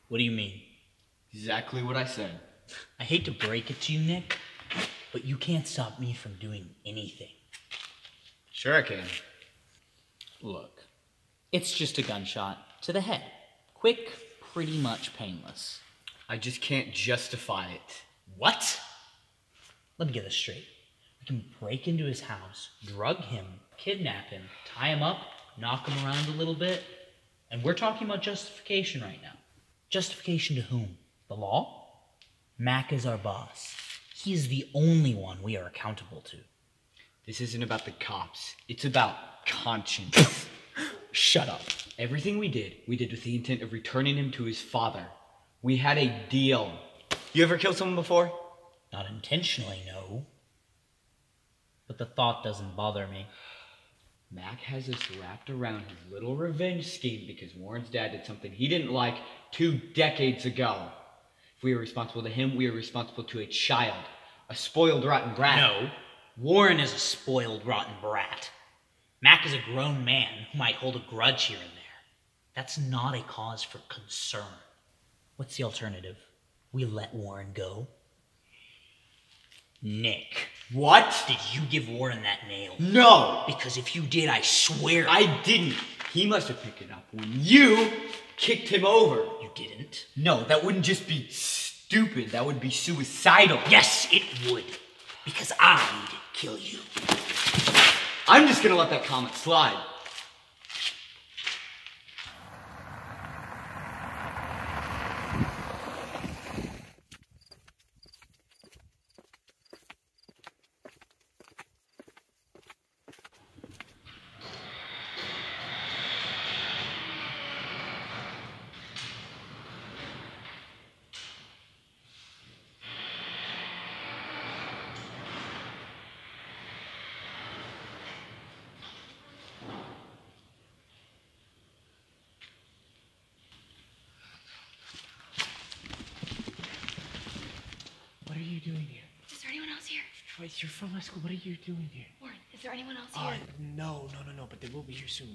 What do you mean? Exactly what I said. I hate to break it to you, Nick, but you can't stop me from doing anything. Sure I can. Look, it's just a gunshot to the head. Quick, pretty much painless. I just can't justify it. What? Let me get this straight. We can break into his house, drug him, kidnap him, tie him up, knock him around a little bit, and we're talking about justification right now. Justification to whom? The law? Mac is our boss. He is the only one we are accountable to. This isn't about the cops. It's about conscience. Shut up. Everything we did with the intent of returning him to his father. We had a deal. You ever killed someone before? Not intentionally, no. But the thought doesn't bother me. Mac has us wrapped around his little revenge scheme because Warren's dad did something he didn't like 2 decades ago. If we are responsible to him, we are responsible to a child. A spoiled, rotten brat. No. Warren is a spoiled, rotten brat. Mac is a grown man who might hold a grudge here and there. That's not a cause for concern. What's the alternative? We let Warren go? Nick. What? Did you give Warren that nail? No! Because if you did, I swear... I didn't. He must have picked it up when you kicked him over. You didn't? No, that wouldn't just be stupid. That would be suicidal. Yes, it would. Because I didn't kill you. I'm just gonna let that comment slide. Wait, you're from my school. What are you doing here? Warren, is there anyone else here? No, but they will be here soon.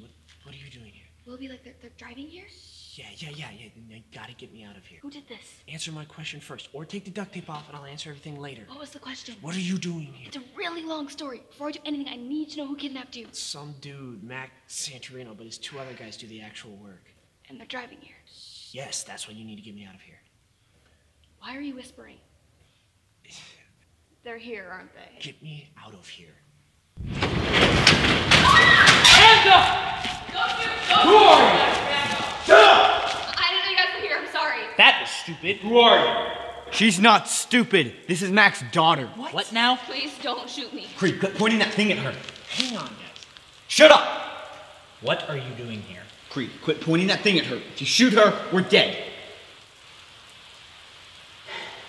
What are you doing here? Will be like they're driving here? Yeah. You gotta get me out of here. Who did this? Answer my question first, or take the duct tape off and I'll answer everything later. What was the question? What are you doing here? It's a really long story. Before I do anything, I need to know who kidnapped you. Some dude, Mac Santorino, but his 2 other guys do the actual work. And they're driving here? Yes, that's why you need to get me out of here. Why are you whispering? They're here, aren't they? Get me out of here. Hands up! Who are you? Shut up! I didn't know you guys were here, I'm sorry. That was stupid. Who are you? She's not stupid. This is Mac's daughter. What now? Please don't shoot me. Creed, quit pointing that thing at her. Hang on, guys. Shut up! What are you doing here? Creed, quit pointing that thing at her. If you shoot her, we're dead.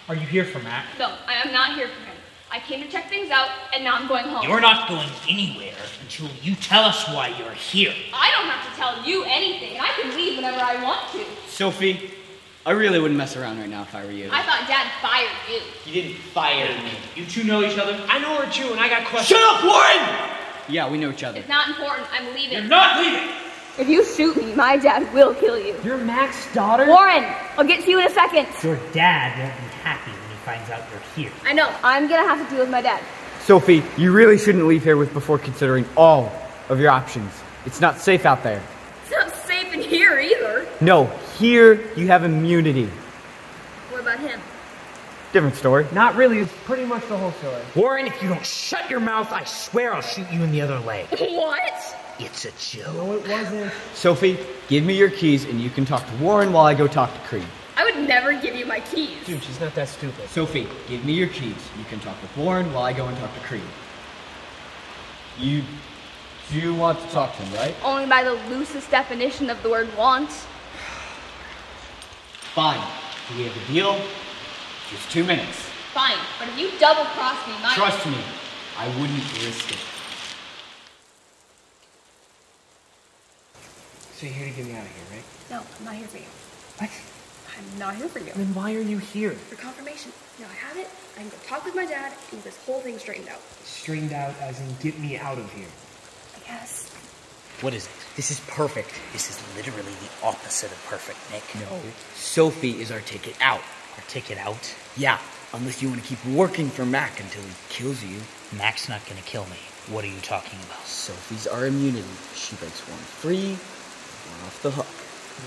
Are you here for Mac? No, I am not here for him. I came to check things out, and now I'm going home. You're not going anywhere until you tell us why you're here. I don't have to tell you anything. I can leave whenever I want to. Sophie, I really wouldn't mess around right now if I were you. I thought Dad fired you. He didn't fire me. You two know each other? I know her too, and I got questions. Shut up, Warren! Yeah, we know each other. It's not important. I'm leaving. You're not leaving! If you shoot me, my dad will kill you. You're Mac's daughter? Warren, I'll get to you in a second. Your dad won't be happy when he finds out you're here. I know. I'm gonna have to deal with my dad. Sophie, you really shouldn't leave here before considering all of your options. It's not safe out there. It's not safe in here either. No, here you have immunity. What about him? Different story. Not really. It's pretty much the whole story. Warren, if you don't shut your mouth, I swear I'll shoot you in the other leg. What? It's a joke. No, it wasn't. Sophie, give me your keys and you can talk to Warren while I go talk to Creed. I would never give you my keys. Dude, she's not that stupid. Sophie, give me your keys. You can talk with Warren while I go and talk to Creed. You do want to talk to him, right? Only by the loosest definition of the word want. Fine. Do we have a deal? Just 2 minutes. Fine, but if you double-cross me, my— Trust me, I wouldn't risk it. So you're here to get me out of here, right? No, I'm not here for you. What? I'm not here for you. Then why are you here? For confirmation. Now I have it, I can go talk with my dad and get this whole thing straightened out. Straightened out as in get me out of here? I guess. What is it? This is perfect. This is literally the opposite of perfect, Nick. No. Sophie is our ticket out. Our ticket out? Yeah, unless you want to keep working for Mac until he kills you. Mac's not going to kill me. What are you talking about? Sophie's our immunity. She breaks one free, one off the hook.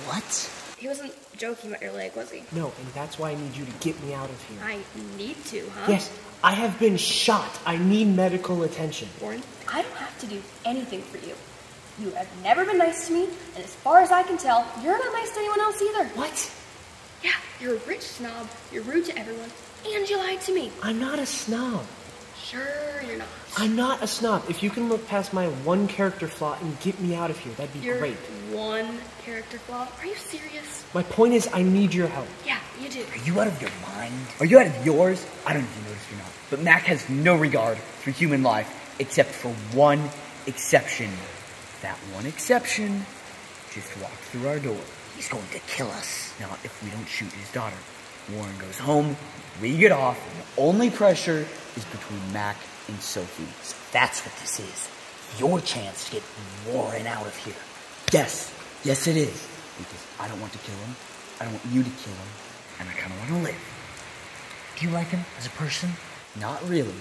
What? He wasn't joking about your leg, was he? No, and that's why I need you to get me out of here. I need to, huh? Yes, I have been shot. I need medical attention. Warren, I don't have to do anything for you. You have never been nice to me, and as far as I can tell, you're not nice to anyone else either. What? Yeah, you're a rich snob, you're rude to everyone, and you lied to me. I'm not a snob. Sure, you're not. I'm not a snob. If you can look past my one character flaw and get me out of here, that'd be great. Your one character flaw? Are you serious? My point is, I need your help. Yeah, you do. Are you out of your mind? Are you out of yours? I don't even notice you're not. But Mac has no regard for human life, except for one exception. That one exception just walked through our door. He's going to kill us. Not if we don't shoot his daughter. Warren goes home, we get off, and the only pressure is between Mac and Sophie. So that's what this is. Your chance to get Warren out of here. Yes. Yes, it is. Because I don't want to kill him. I don't want you to kill him. And I kind of want to live. Do you like him as a person? Not really.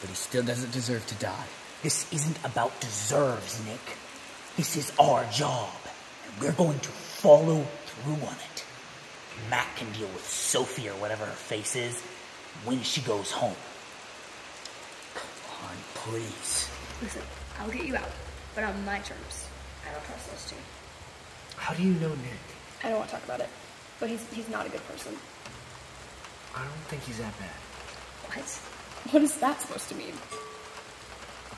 But he still doesn't deserve to die. This isn't about deserves, Nick. This is our job. And we're going to follow through on it. Mac can deal with Sophie or whatever her face is when she goes home. Come on, please. Listen, I'll get you out, but on my terms. I don't trust those two. How do you know Nick? I don't want to talk about it, but he's not a good person. I don't think he's that bad. What? What is that supposed to mean?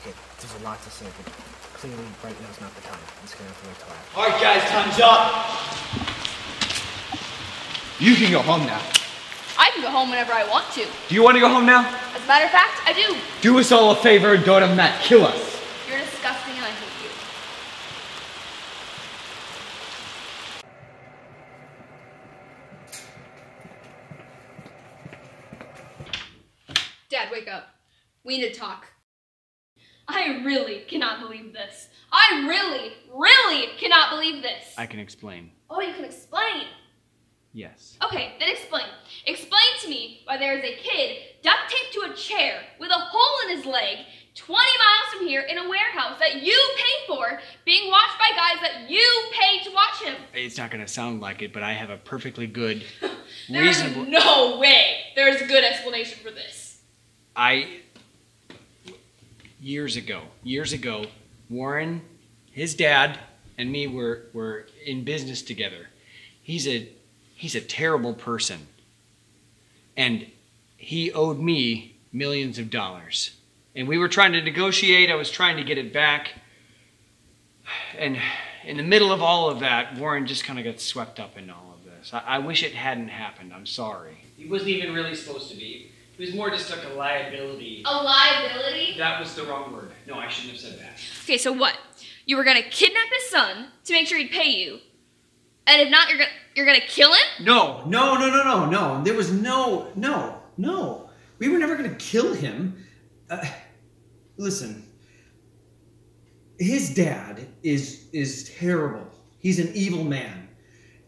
Okay, there's a lot to say, but clearly right now's not the time. I'm just gonna have to wait till after. Alright guys, time's up! You can go home now. I can go home whenever I want to. Do you want to go home now? As a matter of fact, I do. Do us all a favor and go to Matt. Kill us. You're disgusting and I hate you. Dad, wake up. We need to talk. I really cannot believe this. I really, really cannot believe this. I can explain. Oh, you can explain? Yes. Okay, then explain. Explain to me why there is a kid duct taped to a chair with a hole in his leg 20 miles from here in a warehouse that you pay for, being watched by guys that you pay to watch him. It's not going to sound like it, but I have a perfectly good, reasonable... There's no way there's a good explanation for this. Years ago, Warren, his dad, and me were in business together. He's a terrible person. And he owed me millions of dollars. And we were trying to negotiate, I was trying to get it back. And in the middle of all of that, Warren just kind of got swept up in all of this. I wish it hadn't happened, I'm sorry. He wasn't even really supposed to be. It was more just like a liability. A liability? That was the wrong word. No, I shouldn't have said that. Okay, so what? You were gonna kidnap his son to make sure he'd pay you, and if not, you're gonna kill him? No. There was no. We were never gonna kill him. Listen, his dad is terrible. He's an evil man,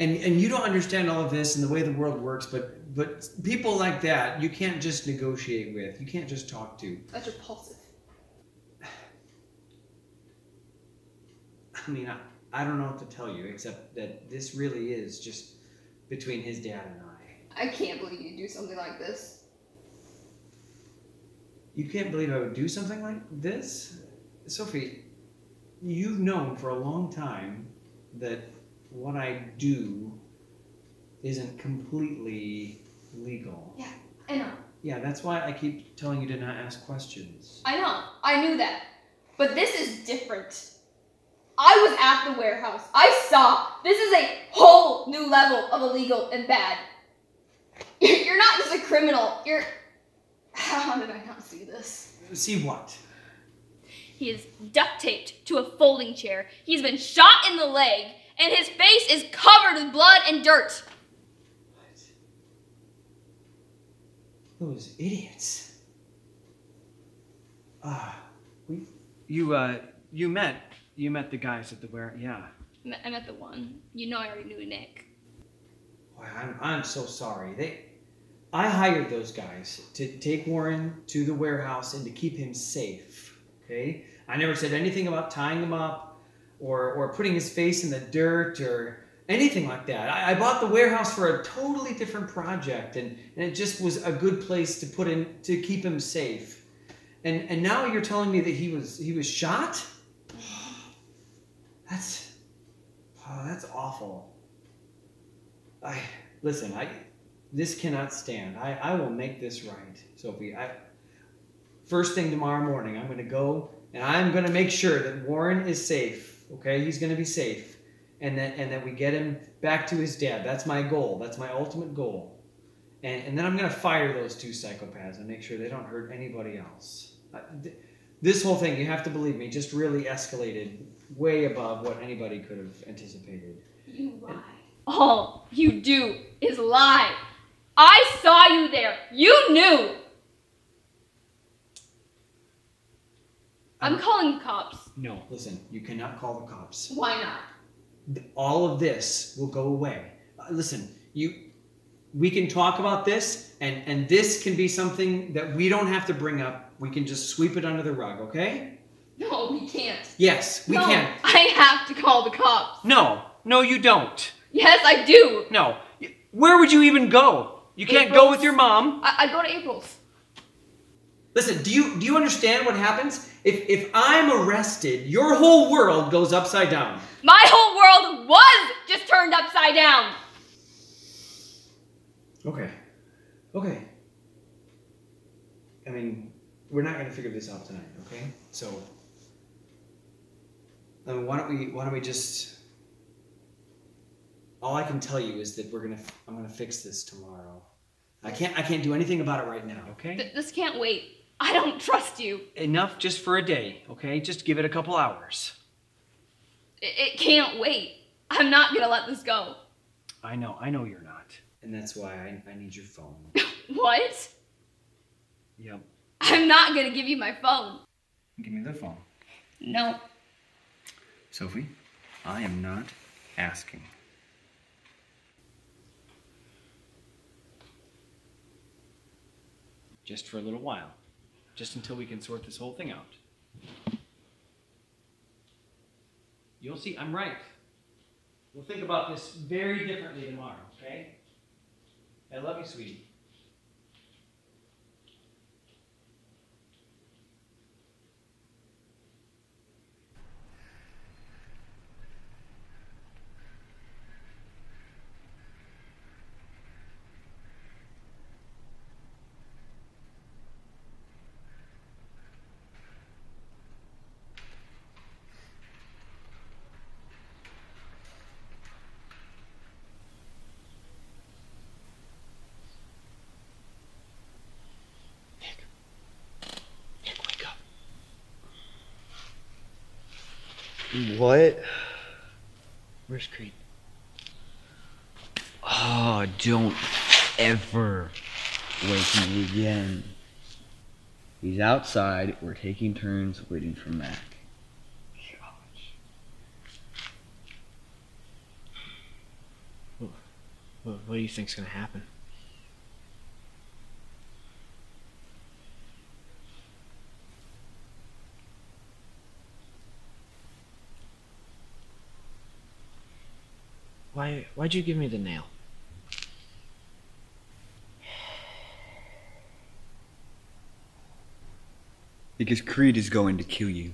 And you don't understand all of this and the way the world works, but people like that, you can't just negotiate with. You can't just talk to. That's repulsive. I mean, I don't know what to tell you, except that this really is just between his dad and I. I can't believe you do something like this. You can't believe I would do something like this? Sophie, you've known for a long time that what I do isn't completely legal. Yeah, I know. Yeah, that's why I keep telling you to not ask questions. I know. I knew that. But this is different. I was at the warehouse. I saw. This is a whole new level of illegal and bad. You're not just a criminal. You're... How did I not see this? See what? He is duct taped to a folding chair. He's been shot in the leg. And his face is covered with blood and dirt. What? Those idiots. You met the guys at the warehouse, yeah. I met the one. You know I already knew Nick. Boy, I'm so sorry. I hired those guys to take Warren to the warehouse and to keep him safe, okay? I never said anything about tying him up or putting his face in the dirt or anything like that. I bought the warehouse for a totally different project, and it just was a good place to put him, to keep him safe. And now you're telling me that he was shot? That's awful. This cannot stand. I will make this right, Sophie. First thing tomorrow morning, I'm going to go and I'm going to make sure that Warren is safe. Okay, he's going to be safe, and that we get him back to his dad. That's my goal. That's my ultimate goal. And then I'm going to fire those two psychopaths and make sure they don't hurt anybody else. This whole thing, you have to believe me, just really escalated way above what anybody could have anticipated. You lie. All you do is lie. I saw you there. You knew. I'm calling the cops. No, listen, you cannot call the cops. Why not? All of this will go away. Listen, we can talk about this, and this can be something that we don't have to bring up. We can just sweep it under the rug, okay? No, we can't. Yes, we can. I have to call the cops. No, you don't. Yes, I do. No. Where would you even go? You can't go with your mom. I'd go to April's. Listen, do you understand what happens? If I'm arrested, your whole world goes upside down. My whole world was just turned upside down. Okay. I mean, we're not going to figure this out tonight, okay? So, I mean, why don't we just... All I can tell you is that I'm gonna fix this tomorrow. I can't do anything about it right now, okay? This can't wait. I don't trust you. Enough just for a day, okay? Just give it a couple hours. It can't wait. I'm not gonna let this go. I know you're not. And that's why I need your phone. What? Yep. I'm not gonna give you my phone. Give me the phone. No. Sophie, I am not asking. Just for a little while. Just until we can sort this whole thing out. You'll see, I'm right. We'll think about this very differently tomorrow, okay? I love you, sweetie. What? Where's Creed? Oh, don't ever wake me again. He's outside. We're taking turns waiting for Mac. Gosh. What do you think's gonna happen? Why'd you give me the nail? Because Creed is going to kill you.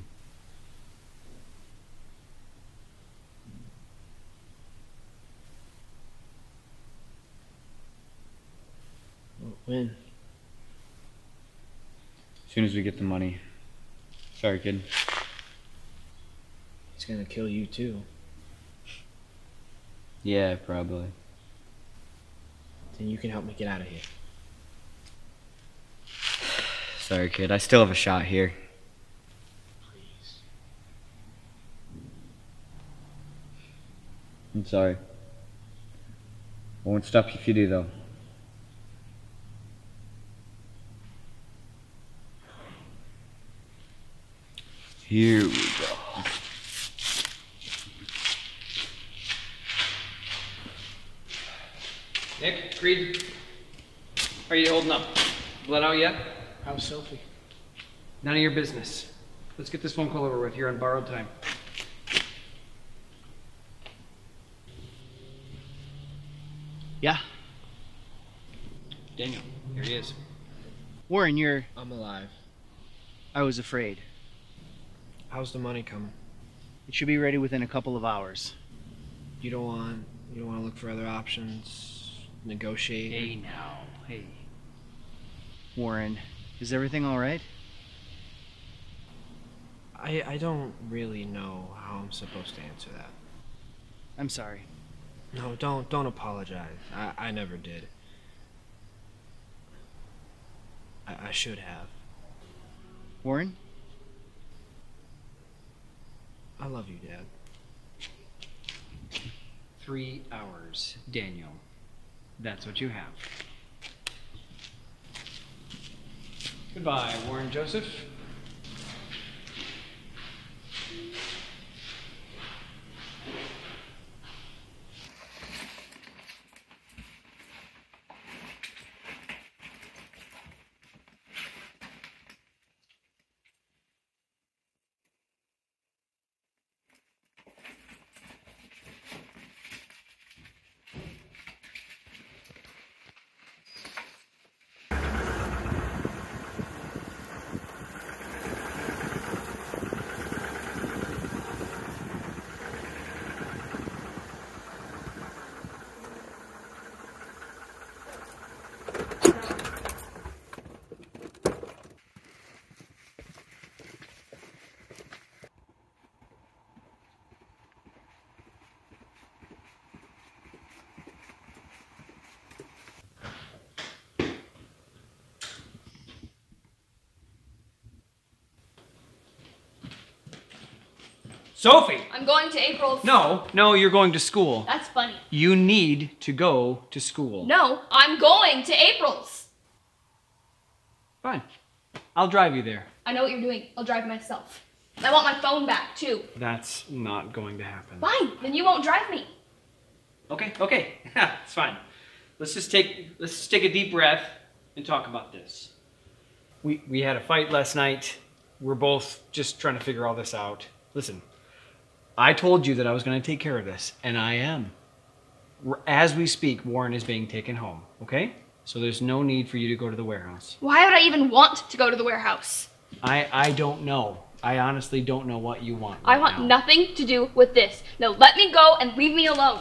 When? As soon as we get the money. Sorry, kid. He's gonna kill you too. Yeah, probably. Then you can help me get out of here. Sorry, kid. I still have a shot here. Please. I'm sorry. I won't stop you if you do, though. Here we go. Nick, Creed, how are you holding up? Bled out yet? How's Sophie? None of your business. Let's get this phone call over with. You're on borrowed time. Yeah? Daniel, here he is. Warren, you're... I'm alive. I was afraid. How's the money coming? It should be ready within a couple of hours. You don't want to look for other options? Negotiate. Hey now, hey. Warren, is everything all right? I don't really know how I'm supposed to answer that. I'm sorry. No, don't apologize. I never did. I should have. Warren? I love you, Dad. 3 hours, Daniel. That's what you have. Goodbye, Warren Joseph. Sophie! I'm going to April's. No, you're going to school. That's funny. You need to go to school. No, I'm going to April's. Fine. I'll drive you there. I know what you're doing. I'll drive myself. I want my phone back, too. That's not going to happen. Fine, then you won't drive me. Okay. It's fine. Let's just take a deep breath and talk about this. We had a fight last night. We're both just trying to figure all this out. Listen. I told you that I was going to take care of this, and I am. As we speak, Warren is being taken home, okay? So there's no need for you to go to the warehouse. Why would I even want to go to the warehouse? I don't know. I honestly don't know what you want. I want nothing to do with this. Now let me go and leave me alone.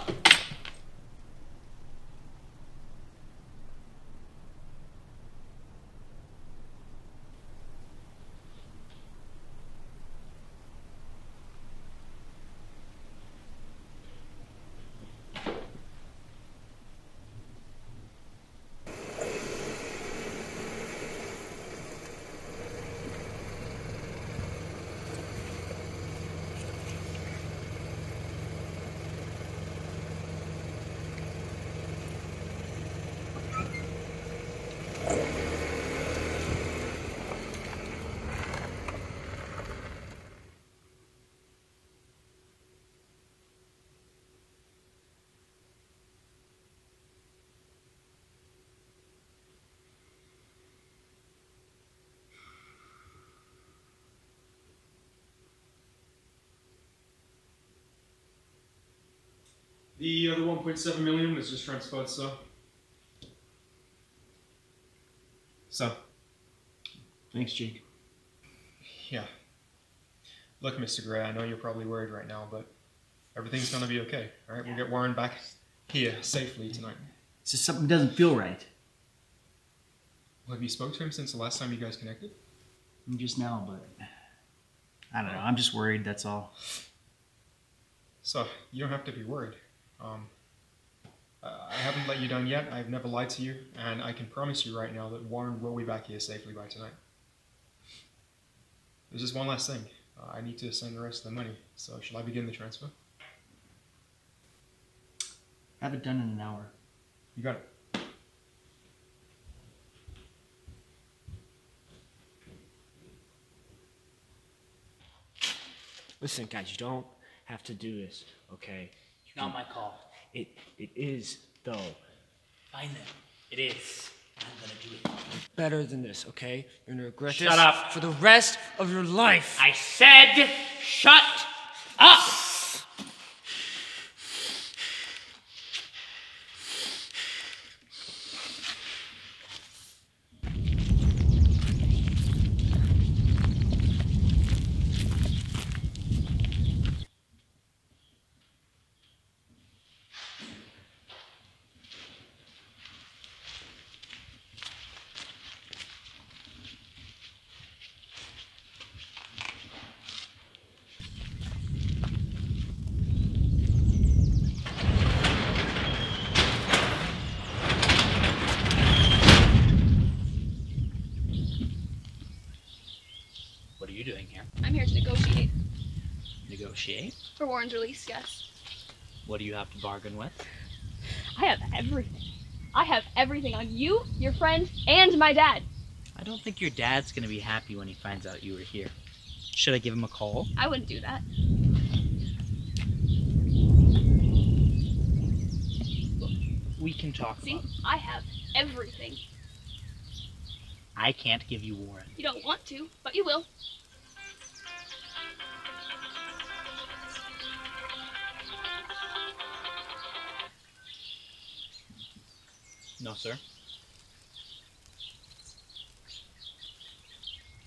The other 1.7 million was just transferred, so. Thanks, Jake. Yeah. Look, Mr. Gray, I know you're probably worried right now, but everything's gonna be okay, all right? Yeah. We'll get Warren back here safely tonight. It's just something doesn't feel right. Well, have you spoke to him since the last time you guys connected? Just now, but I don't know. I'm just worried, that's all. So, you don't have to be worried. I haven't let you down yet. I've never lied to you, and I can promise you right now that Warren will be back here safely by tonight. There's just one last thing. I need to send the rest of the money, so shall I begin the transfer? I have it done in an hour. You got it. Listen, guys, you don't have to do this, okay? Not my call. It is, though. Fine, then. It is. I'm gonna do it. Better than this, okay? You're gonna regret this. Shut up. For the rest of your life. I said shut up! For Warren's release, yes. What do you have to bargain with? I have everything. I have everything on you, your friend, and my dad. I don't think your dad's gonna be happy when he finds out you were here. Should I give him a call? I wouldn't do that. Look, we can talk about it. See, I have everything. I can't give you Warren. You don't want to, but you will. No, sir.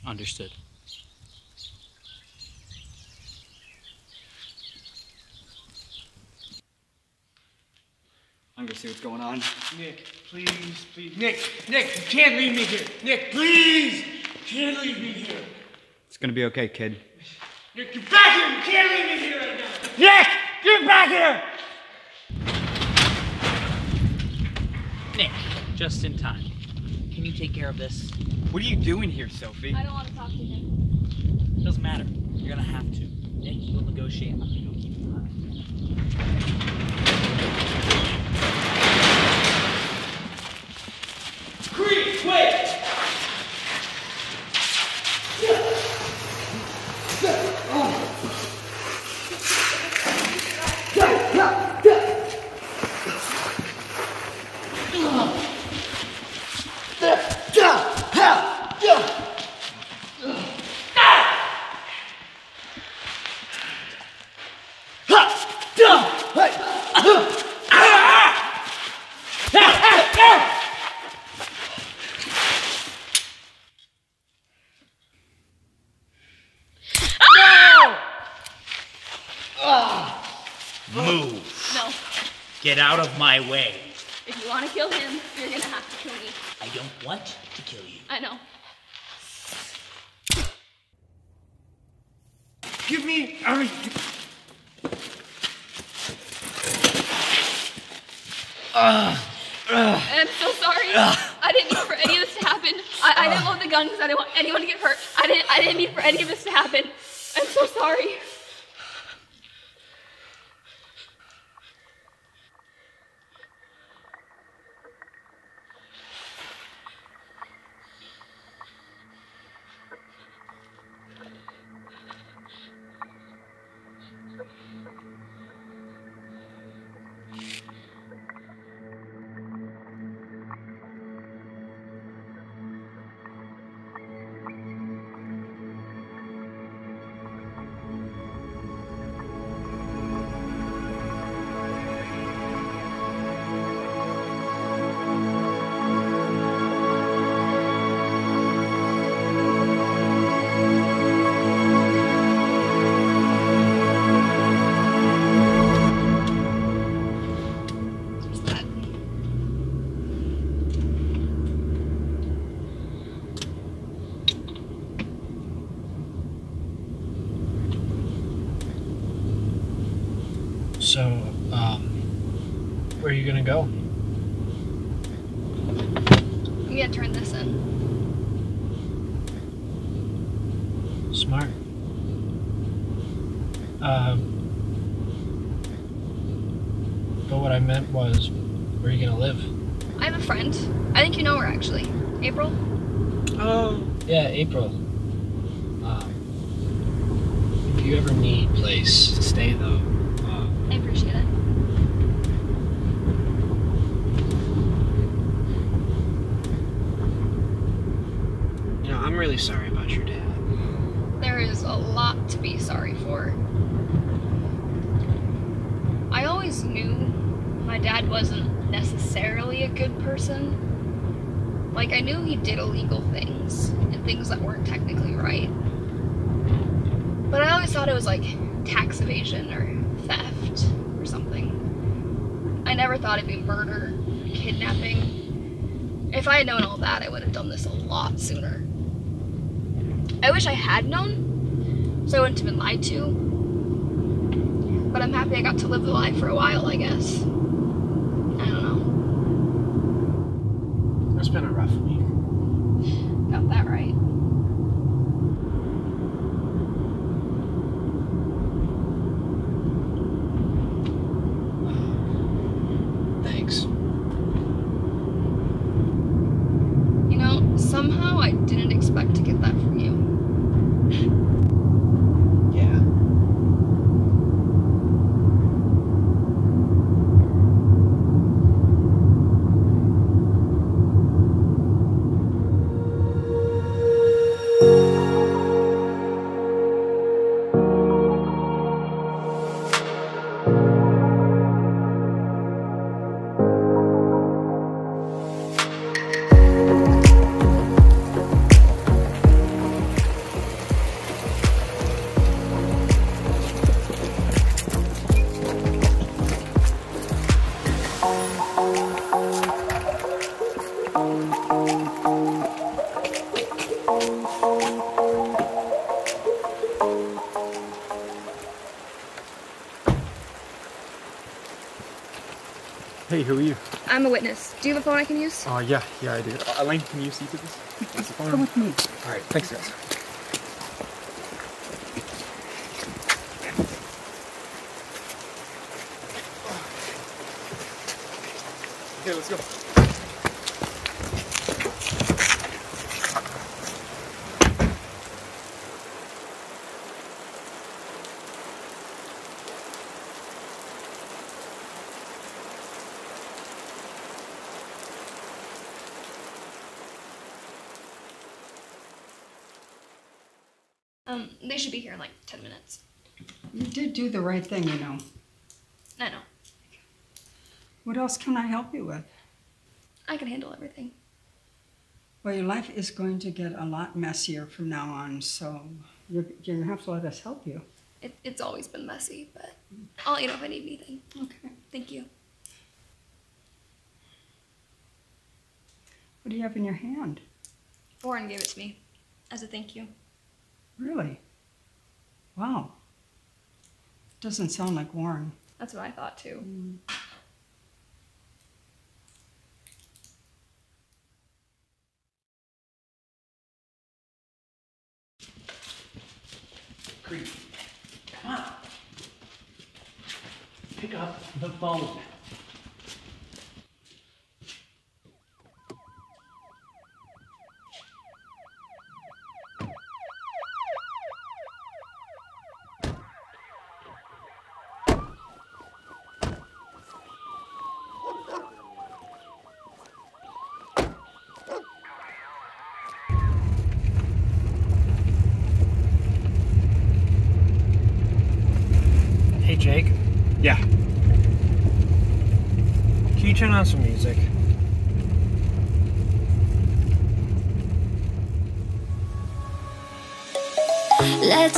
Understood. I'm gonna see what's going on. Nick, please, please. Nick, you can't leave me here. Nick, please! You can't leave me here. It's gonna be okay, kid. Nick, get back here! You can't leave me here right now! Nick! Get back here! Nick, just in time. Can you take care of this? What are you doing here, Sophie? I don't want to talk to him. Doesn't matter. You're gonna have to. Nick, you'll negotiate. I'm gonna go keep him alive. Creed, wait! Get out of my way. If you want to kill him, you're gonna have to kill me. I don't want to kill you. I know. Give me... I'm so sorry. I didn't mean for any of this to happen. I didn't load the gun because I didn't want anyone to get hurt. I didn't mean for any of this to happen. I'm so sorry. So, where are you gonna go? I'm gonna turn this in. Smart. But what I meant was, where are you gonna live? I have a friend. I think you know her actually. April? Yeah, April. If you ever need a place to stay though, I appreciate it. You know, I'm really sorry about your dad. There is a lot to be sorry for. I always knew my dad wasn't necessarily a good person. Like, I knew he did illegal things and things that weren't technically right. But I always thought it was like tax evasion or theft or something. I never thought it'd be murder, kidnapping. If I had known all that, I would have done this a lot sooner. I wish I had known, so I wouldn't have been lied to. But I'm happy I got to live the life for a while, I guess. I don't know. It's been a rough week. Got that right. Hey, who are you? I'm a witness. Do you have a phone I can use? Yeah, I do. Elaine, can you see to this? It's a phone. Come with me. All right, thanks, guys. Okay, let's go. They should be here in like 10 minutes. You did do the right thing, you know. I know. What else can I help you with? I can handle everything. Well, your life is going to get a lot messier from now on, so you're gonna have to let us help you. It's always been messy, but I'll let you know if I need anything. Okay. Thank you. What do you have in your hand? Warren gave it to me as a thank you. Really? Wow. Doesn't sound like Warren. That's what I thought too. Creed, come on. Pick up the phone. Jake? Yeah. Can you turn on some music? Let's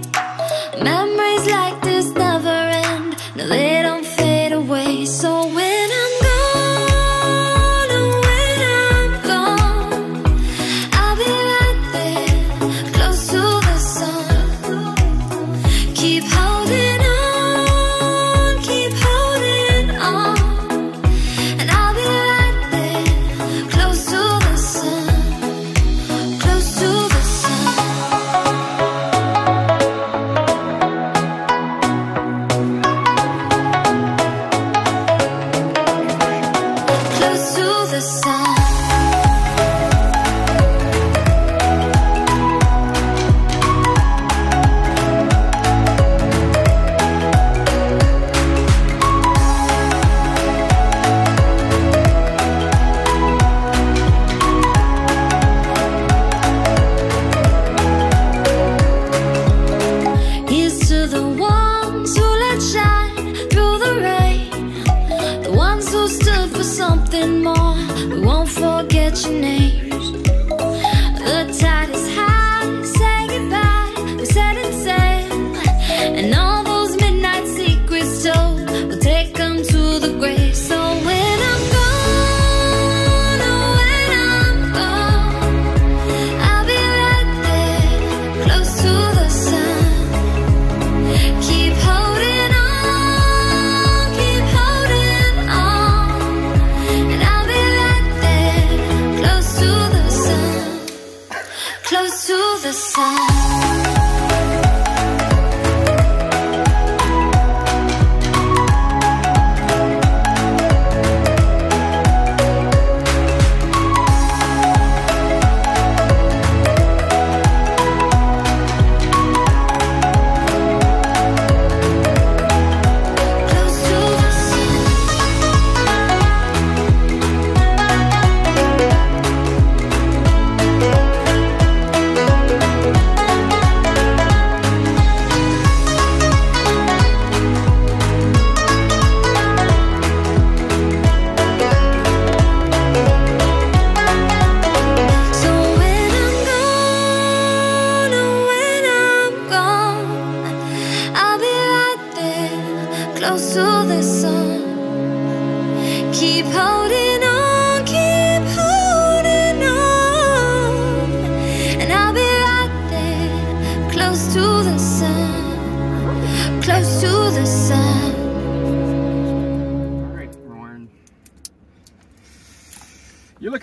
Memories like this never end. They don't fade away.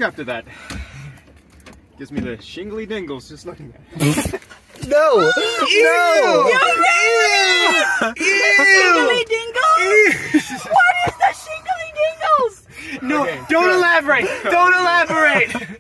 After that, gives me the shingly dingles just looking at it. No! Ew! No! Ew! Ew! Shingly dingles? What is the shingly dingles? No, okay. Don't elaborate! Don't elaborate!